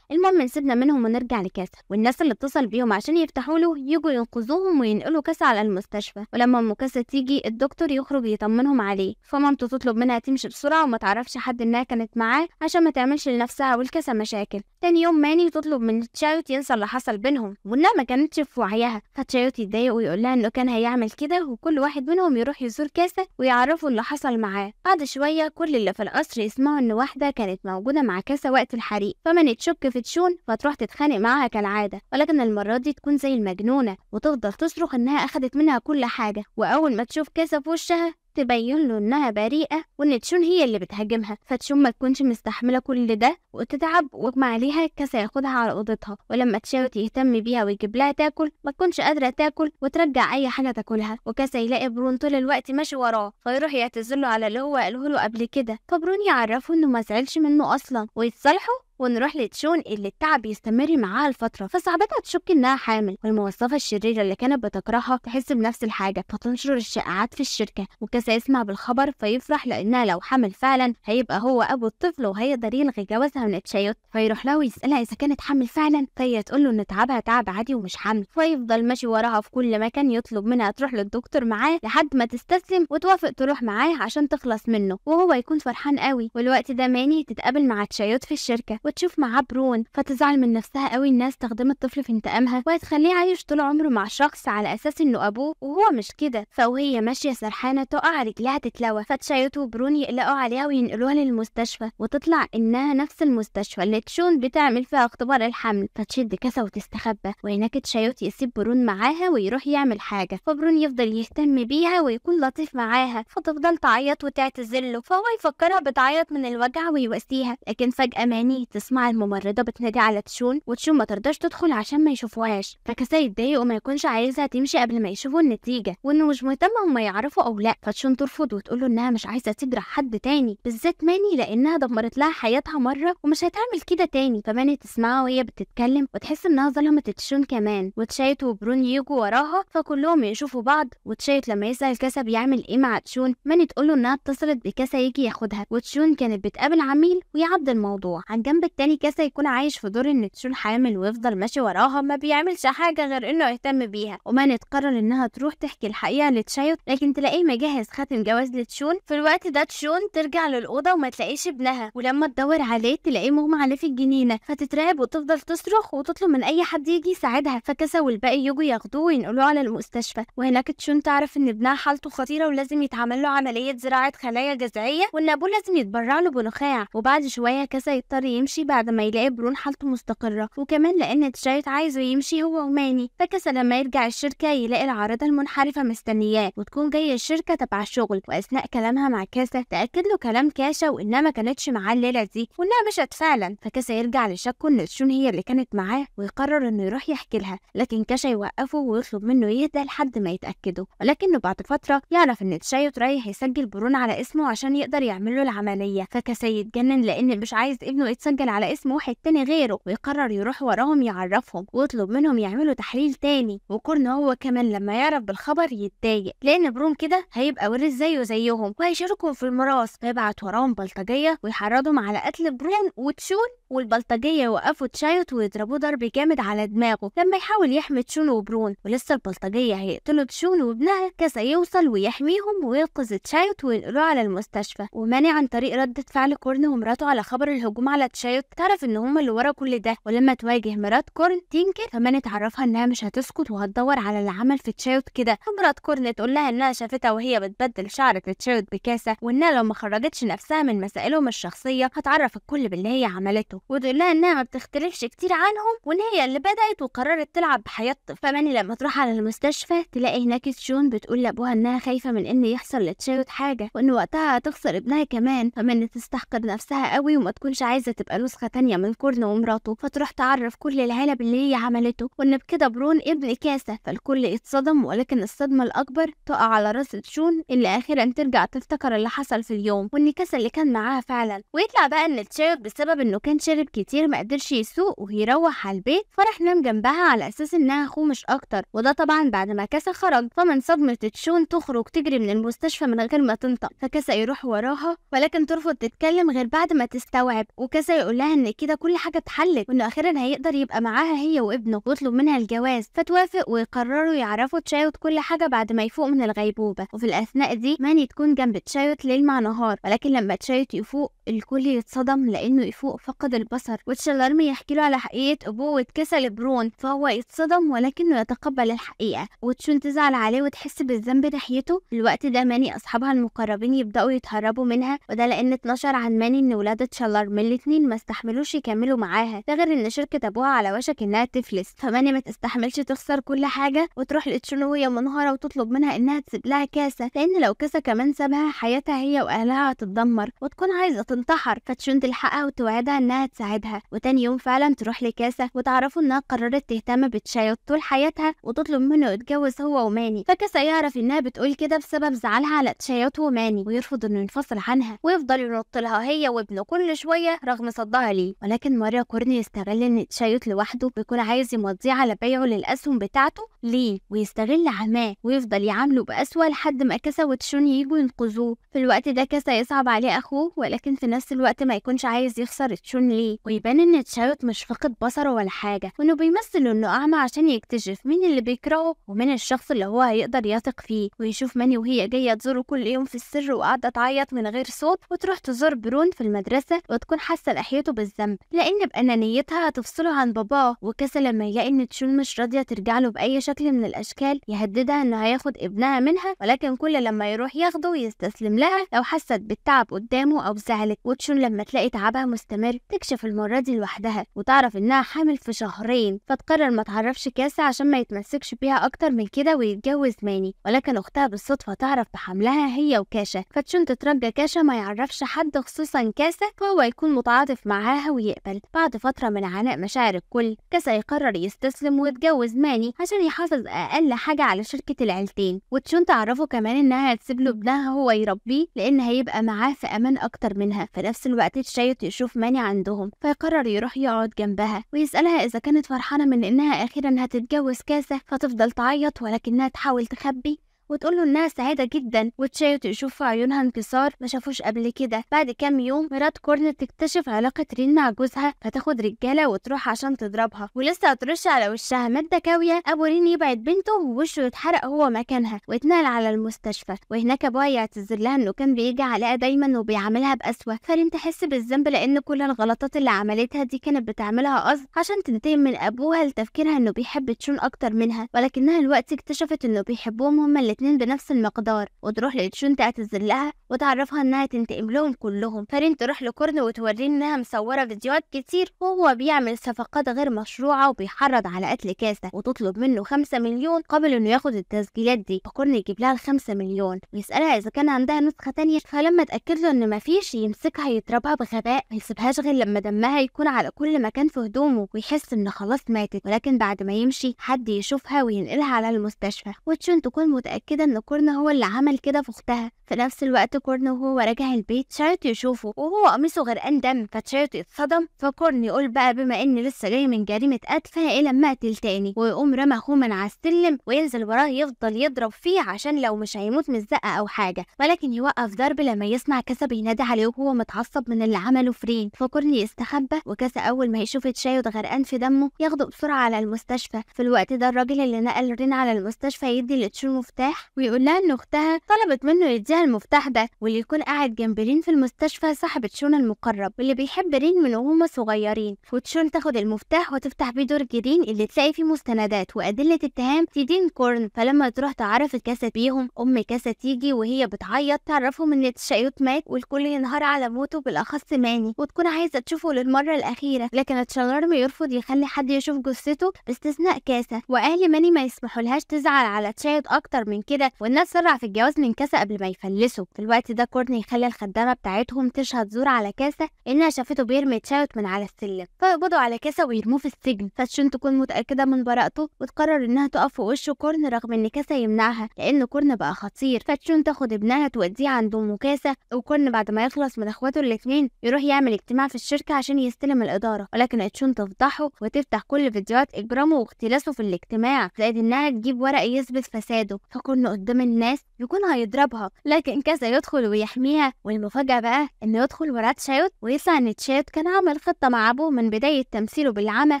المهم نسيبنا منهم ونرجع لكاسا، والناس اللي اتصل بيهم عشان يفتحوا له يجوا ينقذوهم وينقلوا كاسا على المستشفى. ولما ام كاسا تيجي الدكتور يخرج يطمنهم عليه، فمامته تطلب منها تمشي بسرعه وما تعرفش حد انها كانت معاه عشان ما تعملش لنفسها والكاسا مشاكل. تاني يوم ماني تطلب من تشايوت ينسى اللي حصل بينهم وانها ما كانتش في وعيها، فتشايوت يتضايق ويقول لها انه كان هيعمل كده، وكل واحد منهم يروح يزور كاسا ويعرفوا اللي حصل معاه. بعد شويه كل اللي في القصر يسمعوا ان واحده كانت موجوده مع كاسا وقت الحريق، فماني تشك في تشون فتروح تتخانق معاها كالعاده، ولكن المره دي تكون زي المجنونه وتفضل تصرخ انها اخدت منها كل حاجه. واول ما تشوف كاسا في وشها تبين له انها بريئه وان تشون هي اللي بتهاجمها، فتشون ما تكونش مستحمله كل ده وتتعب، واجمع عليها كاسا ياخدها على اوضتها. ولما تشاوت يهتم بيها ويجيب لها تاكل ما تكونش قادره تاكل وترجع اي حاجه تاكلها. وكاسا يلاقي برون طول الوقت ماشي وراه، فيروح يعتذر له على اللي هو قاله له قبل كده، فبرون يعرفه انه ما زعلش منه اصلا ويتصالحوا ونروح لتشون اللي التعب يستمر معاها لفتره. فصاحبتها تشك انها حامل، والموظفه الشريره اللي كانت بتكرهها تحس بنفس الحاجه فتنشر الشائعات في الشركه. وكاسا يسمع بالخبر فيفرح لانها لو حامل فعلا هيبقى هو ابو الطفل وهيقدر يلغي جوازها من تشايوت، فيروح لها ويسالها اذا كانت حامل فعلا، فهي تقول له ان تعبها تعب عادي ومش حامل. فيفضل ماشي وراها في كل مكان يطلب منها تروح للدكتور معاه لحد ما تستسلم وتوافق تروح معاه عشان تخلص منه، وهو يكون فرحان قوي. والوقت ده ماني تتقابل مع تشايوت في الشركه وتشوف معاه برون، فتزعل من نفسها قوي الناس تخدم الطفل في انتقامها وهتخليه عايش طول عمره مع شخص على اساس انه ابوه وهو مش كده. فوهي ماشيه سرحانه تقع رجلها تتلوى، فتشايوت وبرون يقلقوا عليها وينقلوها للمستشفى، وتطلع انها نفس المستشفى اللي تشون بتعمل فيها اختبار الحمل. فتشد كاسا وتستخبى، وهناك تشايوت يسيب برون معاها ويروح يعمل حاجه، فبرون يفضل يهتم بيها ويكون لطيف معاها، فتفضل تعيط وتعتذر له، فهو يفكرها بتعيط من الوجع ويواسيها. لكن فجاه ماني تسمع الممرضه بتنادي على تشون، وتشون ما ترضاش تدخل عشان ما يشوفوهاش، فكاسا يتضايق وما يكونش عايزها تمشي قبل ما يشوفوا النتيجه وانه مش مهتم هم يعرفوا او لا. فتشون ترفض وتقول له انها مش عايزه تجرح حد تاني بالذات ماني لانها دمرت لها حياتها مره ومش هتعمل كده تاني. فماني تسمعها وهي بتتكلم وتحس انها ظلمت تشون كمان، وتشايوت وبرون يجوا وراها فكلهم يشوفوا بعض. وتشايوت لما يسال كاسا بيعمل ايه مع تشون، ماني تقول له انها اتصلت بكاسا يجي ياخدها، وتشون كانت بتقابل عميل ويعدي الموضوع. عن جنب التاني كاسا يكون عايش في دور ان تشون حامل ويفضل ماشي وراها ما بيعملش حاجه غير انه يهتم بيها. وماني تقرر انها تروح تحكي الحقيقه لتشايوت، لكن تلاقيه مجهز خاتم جواز لتشون. في الوقت ده تشون ترجع للاوضه وما تلاقيش ابنها، ولما تدور عليه تلاقيه مغمى عليه في الجنينه، فتترعب وتفضل تصرخ وتطلب من اي حد يجي يساعدها. فكاسا والباقي يجوا ياخدوه وينقلوه على المستشفى، وهناك تشون تعرف ان ابنها حالته خطيره ولازم يتعمل له عمليه زراعه خلايا جذعيه وان ابوه لازم يتبرع له بنخاع. وبعد شويه كاسا يضطر يمشي بعد ما يلاقي برون حالته مستقره، وكمان لان تشايوت عايزه يمشي هو وماني. فكاسا لما يرجع الشركه يلاقي العارضه المنحرفه مستنياه وتكون جايه الشركه تبع شغل. واثناء كلامها مع كاسا تاكد له كلام كاشا وانها ما كانتش معاه الليله دي وانها مشت فعلا، فكاسا يرجع لشكه ان تشون هي اللي كانت معاه ويقرر انه يروح يحكي لها، لكن كاشا يوقفه ويطلب منه يهدى لحد ما يتاكدوا. ولكنه بعد فتره يعرف ان تشايوت رايح يسجل برون على اسمه عشان يقدر يعمل له العمليه، فكاسا يتجنن لان مش عايز ابنه يتسجل على اسم واحد تاني غيره، ويقرر يروح وراهم يعرفهم ويطلب منهم يعملوا تحليل تاني. وكورن هو كمان لما يعرف بالخبر يتضايق لان برون كده هيبقى ورث زيه زيهم وهيشاركهم في الميراث، فيبعت وراهم بلطجيه ويحرضهم على قتل برون وتشون. والبلطجيه يوقفوا تشايوت ويضربوه ضرب جامد على دماغه لما يحاول يحمي تشون وبرون، ولسه البلطجيه هيقتلوا تشون وابنها. كاسا يوصل ويحميهم وينقذ تشايوت وينقلوه على المستشفى. وماني عن طريق رده فعل كورن ومراته على خبر الهجوم على تشايوت تعرف ان هم اللي ورا كل ده، ولما تواجه مرات كورن تينكل فماني تعرفها انها مش هتسكت وهتدور على العمل في تشايوت كده. مرات كورن تقول لها انها شافتها وهي بتبدل شعر تشايوت بكاسا، وانها لو ما خرجتش نفسها من مسائلهم الشخصيه هتعرف الكل باللي هي عملته. حياته، وتقول لها انها ما بتختلفش كتير عنهم وان هي اللي بدات وقررت تلعب بحياه طفل. فماني لما تروح على المستشفى تلاقي هناك تشون بتقول لابوها انها خايفه من ان يحصل لتشايوت حاجه وان وقتها هتخسر ابنها كمان، فماني تستحقر نفسها قوي وما تكونش عايزه تبقى نسخه تانيه من كورن ومراته، فتروح تعرف كل العيله باللي هي عملته وان بكده برون ابن كاسا، فالكل اتصدم. ولكن الصدمه الاكبر تقع على راس تشون اللي اخيرا ترجع تفتكر اللي حصل في اليوم وان كاسا اللي كان معاها فعلا. ويطلع بقى ان تشايوت بسبب انه كان شرب كتير ما قدرش يسوق ويروح على البيت، فراح نام جنبها على اساس انها اخوه مش اكتر، وده طبعا بعد ما كاسا خرج. فمن صدمه تشون تخرج تجري من المستشفى من غير ما تنطق، فكاسا يروح وراها ولكن ترفض تتكلم غير بعد ما تستوعب، وكاسا يقول لها ان كده كل حاجه اتحلت وانه اخيرا هيقدر يبقى معاها هي وابنه ويطلب منها الجواز، فتوافق ويقرروا يعرفوا تشايوت كل حاجه بعد ما يفوق من الغيبوبه. وفي الاثناء دي ماني تكون جنب تشايوت ليل مع نهار، ولكن لما تشايوت يفوق الكل يتصدم لانه يفوق فقد البصر، وتشالارم يحكي له على حقيقه ابوه واتكسل برون، فهو يتصدم ولكنه يتقبل الحقيقه، وتشون تزعل عليه وتحس بالذنب ناحيته. في الوقت ده ماني اصحابها المقربين يبداوا يتهربوا منها، وده لان اتنشر عن ماني ان ولاد تشالارم الاثنين ما استحملوش يكملوا معاها، ده غير ان شركه ابوها على وشك انها تفلس، فماني ما تستحملش تخسر كل حاجه وتروح لتشون وهي منهاره وتطلب منها انها تسيب لها كاسه، لان لو كاسه كمان سابها حياتها هي واهلها هتتدمر وتكون عايزه تنتحر، فتشون تلحقها وتوعدها انها تساعدها. وتاني يوم فعلا تروح لكاسا وتعرفوا انها قررت تهتم بتشايوت طول حياتها وتطلب منه يتجوز هو وماني، فكاسا يعرف انها بتقول كده بسبب زعلها على تشايوت وماني ويرفض انه ينفصل عنها ويفضل ينط لها هي وابنه كل شويه رغم صدها ليه. ولكن مره كورن يستغل ان تشايوت لوحده بيكون عايز يمضيه على بيعه للاسهم بتاعته ليه ويستغل عماه ويفضل يعامله باسوا لحد ما كاسا وتشون ييجوا ينقذوه. في الوقت ده كاسا يصعب عليه اخوه، ولكن في نفس الوقت ما يكونش عايز يخسر تشون ليه، ويبان ان تشايوت مش فاقد بصره ولا حاجه وانه بيمثل انه اعمى عشان يكتشف مين اللي بيكرهه ومين الشخص اللي هو هيقدر يثق فيه. ويشوف ماني وهي جايه تزوره كل يوم في السر وقاعده تعيط من غير صوت، وتروح تزور برون في المدرسه وتكون حاسه لاحيته بالذنب لان بانانيتها هتفصله عن باباه. وكاسا لما يلاقي ان تشون مش راضيه ترجع له باي شكل من الاشكال يهددها انه هياخد ابنها منها، ولكن كل لما يروح ياخده يستسلم لها لو حست بالتعب قدامه او زعل. وتشون لما تلاقي تعبها مستمر تكشف المره دي لوحدها وتعرف انها حامل في شهرين، فتقرر ما تعرفش كاسا عشان ما يتمسكش بيها اكتر من كده ويتجوز ماني. ولكن اختها بالصدفه تعرف بحملها هي وكاشا، فتشون تترجى كاشا ما يعرفش حد خصوصا كاسا، فهو يكون متعاطف معاها ويقبل. بعد فتره من عناء مشاعر الكل كاسا يقرر يستسلم ويتجوز ماني عشان يحافظ اقل حاجه على شركه العيلتين، وتشون تعرفه كمان انها هتسيب له ابنها هو يربيه لان هيبقى معاه في امان اكتر منها. في نفس الوقت تشايوت يشوف ماني عندهم فيقرر يروح يقعد جنبها ويسألها إذا كانت فرحانة من إنها أخيرا هتتجوز كاسة، فتفضل تعيط ولكنها تحاول تخبي وتقوله انها سعيده جدا، وتشايوت يشوف في عيونها انكسار ما شافوش قبل كده. بعد كام يوم مرات كورن تكتشف علاقه رين مع جوزها فتاخد رجاله وتروح عشان تضربها، ولسه هترش على وشها ماده كاويه ابو رين يبعد بنته ووشه يتحرق هو مكانها، واتنقل على المستشفى. وهناك ابوها يعتذر لها انه كان بيجي عليها دايما وبيعاملها باسوا، فرين تحس بالذنب لان كل الغلطات اللي عملتها دي كانت بتعملها قصد عشان تنتقم من ابوها لتفكيرها انه بيحب تشون اكتر منها، ولكنها الوقت اكتشفت انه بيحبهم هما اللي الاثنين بنفس المقدار. وتروح لتشون تعتذر لها وتعرفها انها تنتقم لهم كلهم، فرين تروح لكورن وتوريه انها مصوره فيديوهات كتير وهو بيعمل صفقات غير مشروعه وبيحرض على قتل كاسا وتطلب منه خمسة مليون قبل انه ياخد التسجيلات دي، فكورن يجيب لها الخمسة مليون ويسالها اذا كان عندها نسخه ثانيه، فلما اتاكد له ان مفيش يمسكها يضربها بغباء ما يسيبهاش غير لما دمها يكون على كل مكان في هدومه ويحس ان خلاص ماتت. ولكن بعد ما يمشي حد يشوفها وينقلها على المستشفى، وتشون تكون متأكدة ان كورن هو اللي عمل كده في اختها. في نفس الوقت كورن وهو راجع البيت تشايوت يشوفه وهو قميصه غرقان دم، فتشايوت يتصدم، فكورن يقول بقى بما اني لسه جاي من جريمه قتل فايه لما اقتل تاني، ويقوم رمى اخوه من على السلم وينزل وراه يفضل يضرب فيه عشان لو مش هيموت من الزقه او حاجه، ولكن يوقف ضرب لما يسمع كاسا بينادي عليه وهو متعصب من اللي عمله فرين، فكورن يستخبى. وكاسا اول ما يشوف تشايوت غرقان في دمه ياخده بسرعه على المستشفى. في الوقت ده الراجل اللي نقل رين على المستشفى يدي لتشون مفتاح المفتاح ويقول لها ان اختها طلبت منه يديها المفتاح ده، واللي يكون قاعد جنب رين في المستشفى صاحب تشون المقرب واللي بيحب رين من وهم صغيرين. وتشون تاخد المفتاح وتفتح بيه درج رين اللي تلاقي فيه مستندات وادله اتهام تدين كورن. فلما تروح تعرف كاسا بيهم، ام كاسا تيجي وهي بتعيط تعرفهم ان تشايوت مات والكل ينهار على موته بالاخص ماني، وتكون عايزه تشوفه للمره الاخيره، لكن تشالارم يرفض يخلي حد يشوف جثته باستثناء كاسا، واهل ماني ما يسمحولهاش تزعل على تشايوت اكتر من كده، والناس تسرع في الجواز من كاسا قبل ما يفلسوا. في الوقت ده كورن يخلي الخدامه بتاعتهم تشهد زور على كاسا انها شافته بيرمي تشايوت من على السلم، فيقبضوا على كاسا ويرموه في السجن. فتشون تكون متاكده من براءته وتقرر انها تقف في وشه كورن رغم ان كاسا يمنعها لان كورن بقى خطير. فتشون تاخد ابنها توديه عند ام كاسا، وكورن بعد ما يخلص من اخواته الاثنين يروح يعمل اجتماع في الشركه عشان يستلم الاداره، ولكن تشون تفضحه وتفتح كل فيديوهات اجرامه واختلاسه في الاجتماع، زائد انها تجيب ورق يثبت فساده، فكورن قدام الناس يكون هيضربها لكن كاسا يدخل ويحميها. والمفاجاه بقى انه يدخل ورا تشايوت ويطلع ان تشايوت كان عمل خطه مع ابوه من بدايه تمثيله بالعمى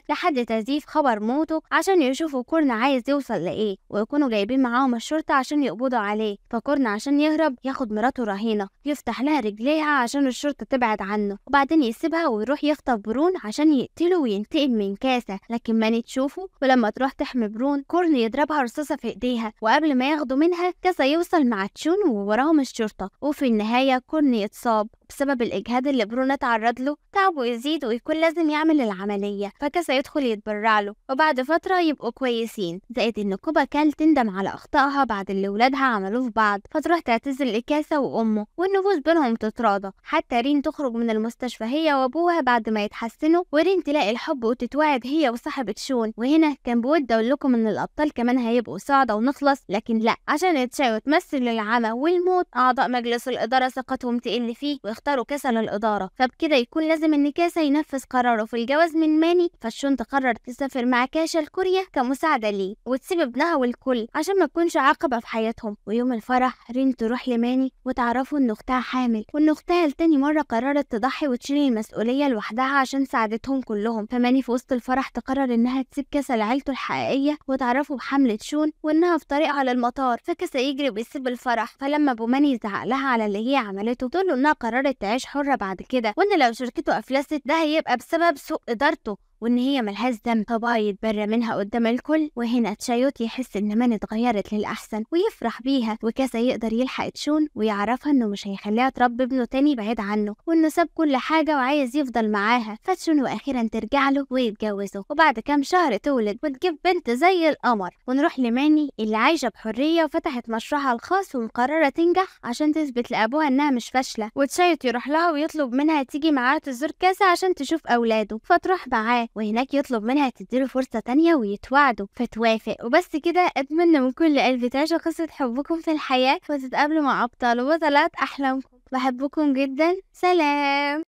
لحد تزييف خبر موته عشان يشوفوا كورن عايز يوصل لايه، ويكونوا جايبين معاهم الشرطه عشان يقبضوا عليه. فكورن عشان يهرب ياخد مراته رهينه يفتح لها رجليها عشان الشرطه تبعد عنه، وبعدين يسيبها ويروح يخطف برون عشان يقتله وينتقم من كاسا، لكن ماني تشوفه. ولما تروح تحمي برون كورن يضربها رصاصه في ايديها، وقبل ما ياخدوا منها كاسا يوصل مع تشون ووراهم الشرطه، وفي النهايه كورن يتصاب بسبب الاجهاد اللي برون اتعرض له، تعبه يزيد ويكون لازم يعمل العمليه، فكاسا يدخل يتبرع له وبعد فتره يبقوا كويسين. زائد ان كوباكل تندم على اخطائها بعد اللي ولادها عملوه في بعض، فتروح تعتذر لكاسا وامه والنفوس بينهم تتراضى، حتى رين تخرج من المستشفى هي وابوها بعد ما يتحسنوا، ورين تلاقي الحب وتتوعد هي وصاحبه تشون. وهنا كان بود اقول لكم ان الابطال كمان هيبقوا سعداء ونخلص، لكن لا، عشان تشايوت تمثل للعمى والموت اعضاء مجلس الاداره ثقتهم تقل فيه واختاروا كاسا للاداره، فبكده يكون لازم ان كاسا ينفذ قراره في الجواز من ماني. فتشون تقرر تسافر مع كاشا لكوريا كمساعده ليه وتسيب ابنها والكل عشان ما تكونش عقبه في حياتهم. ويوم الفرح رين تروح لماني وتعرفوا ان اختها حامل، وان اختها لتاني مره قررت تضحي وتشيل المسؤوليه لوحدها عشان ساعدتهم كلهم. فماني في وسط الفرح تقرر انها تسيب كاسا لعيلته الحقيقيه وتعرفوا بحمل تشون وانها في طريق على المطار، فكاسا يجري ويسيب الفرح. فلما ابو ماني يزعق لها على اللي هي عملته تقول له انها قررت تعيش حره بعد كده، وان لو شركته افلست ده هيبقى بسبب سوء ادارته وان هي ملهاش ذنب، فبقى يتبرى منها قدام الكل. وهنا تشايوت يحس ان ماني اتغيرت للاحسن ويفرح بيها، وكاسا يقدر يلحق تشون ويعرفها انه مش هيخليها تربي ابنه تاني بعيد عنه، وانه ساب كل حاجه وعايز يفضل معاها. فتشون واخيرا ترجع له ويتجوزوا، وبعد كام شهر تولد وتجيب بنت زي القمر. ونروح لماني اللي عايشه بحريه وفتحت مشروعها الخاص ومقرره تنجح عشان تثبت لابوها انها مش فاشله، وتشايوت يروح لها ويطلب منها تيجي معاه تزور كاسا عشان تشوف اولاده، فتروح معاه وهناك يطلب منها تديله فرصة تانية ويتوعدوا، فتوافق. وبس كده أتمنى من كل قلبي تعيشوا قصة حبكم في الحياة وتتقابلوا مع أبطال وبطلات أحلامكم. بحبكم جدا، سلام.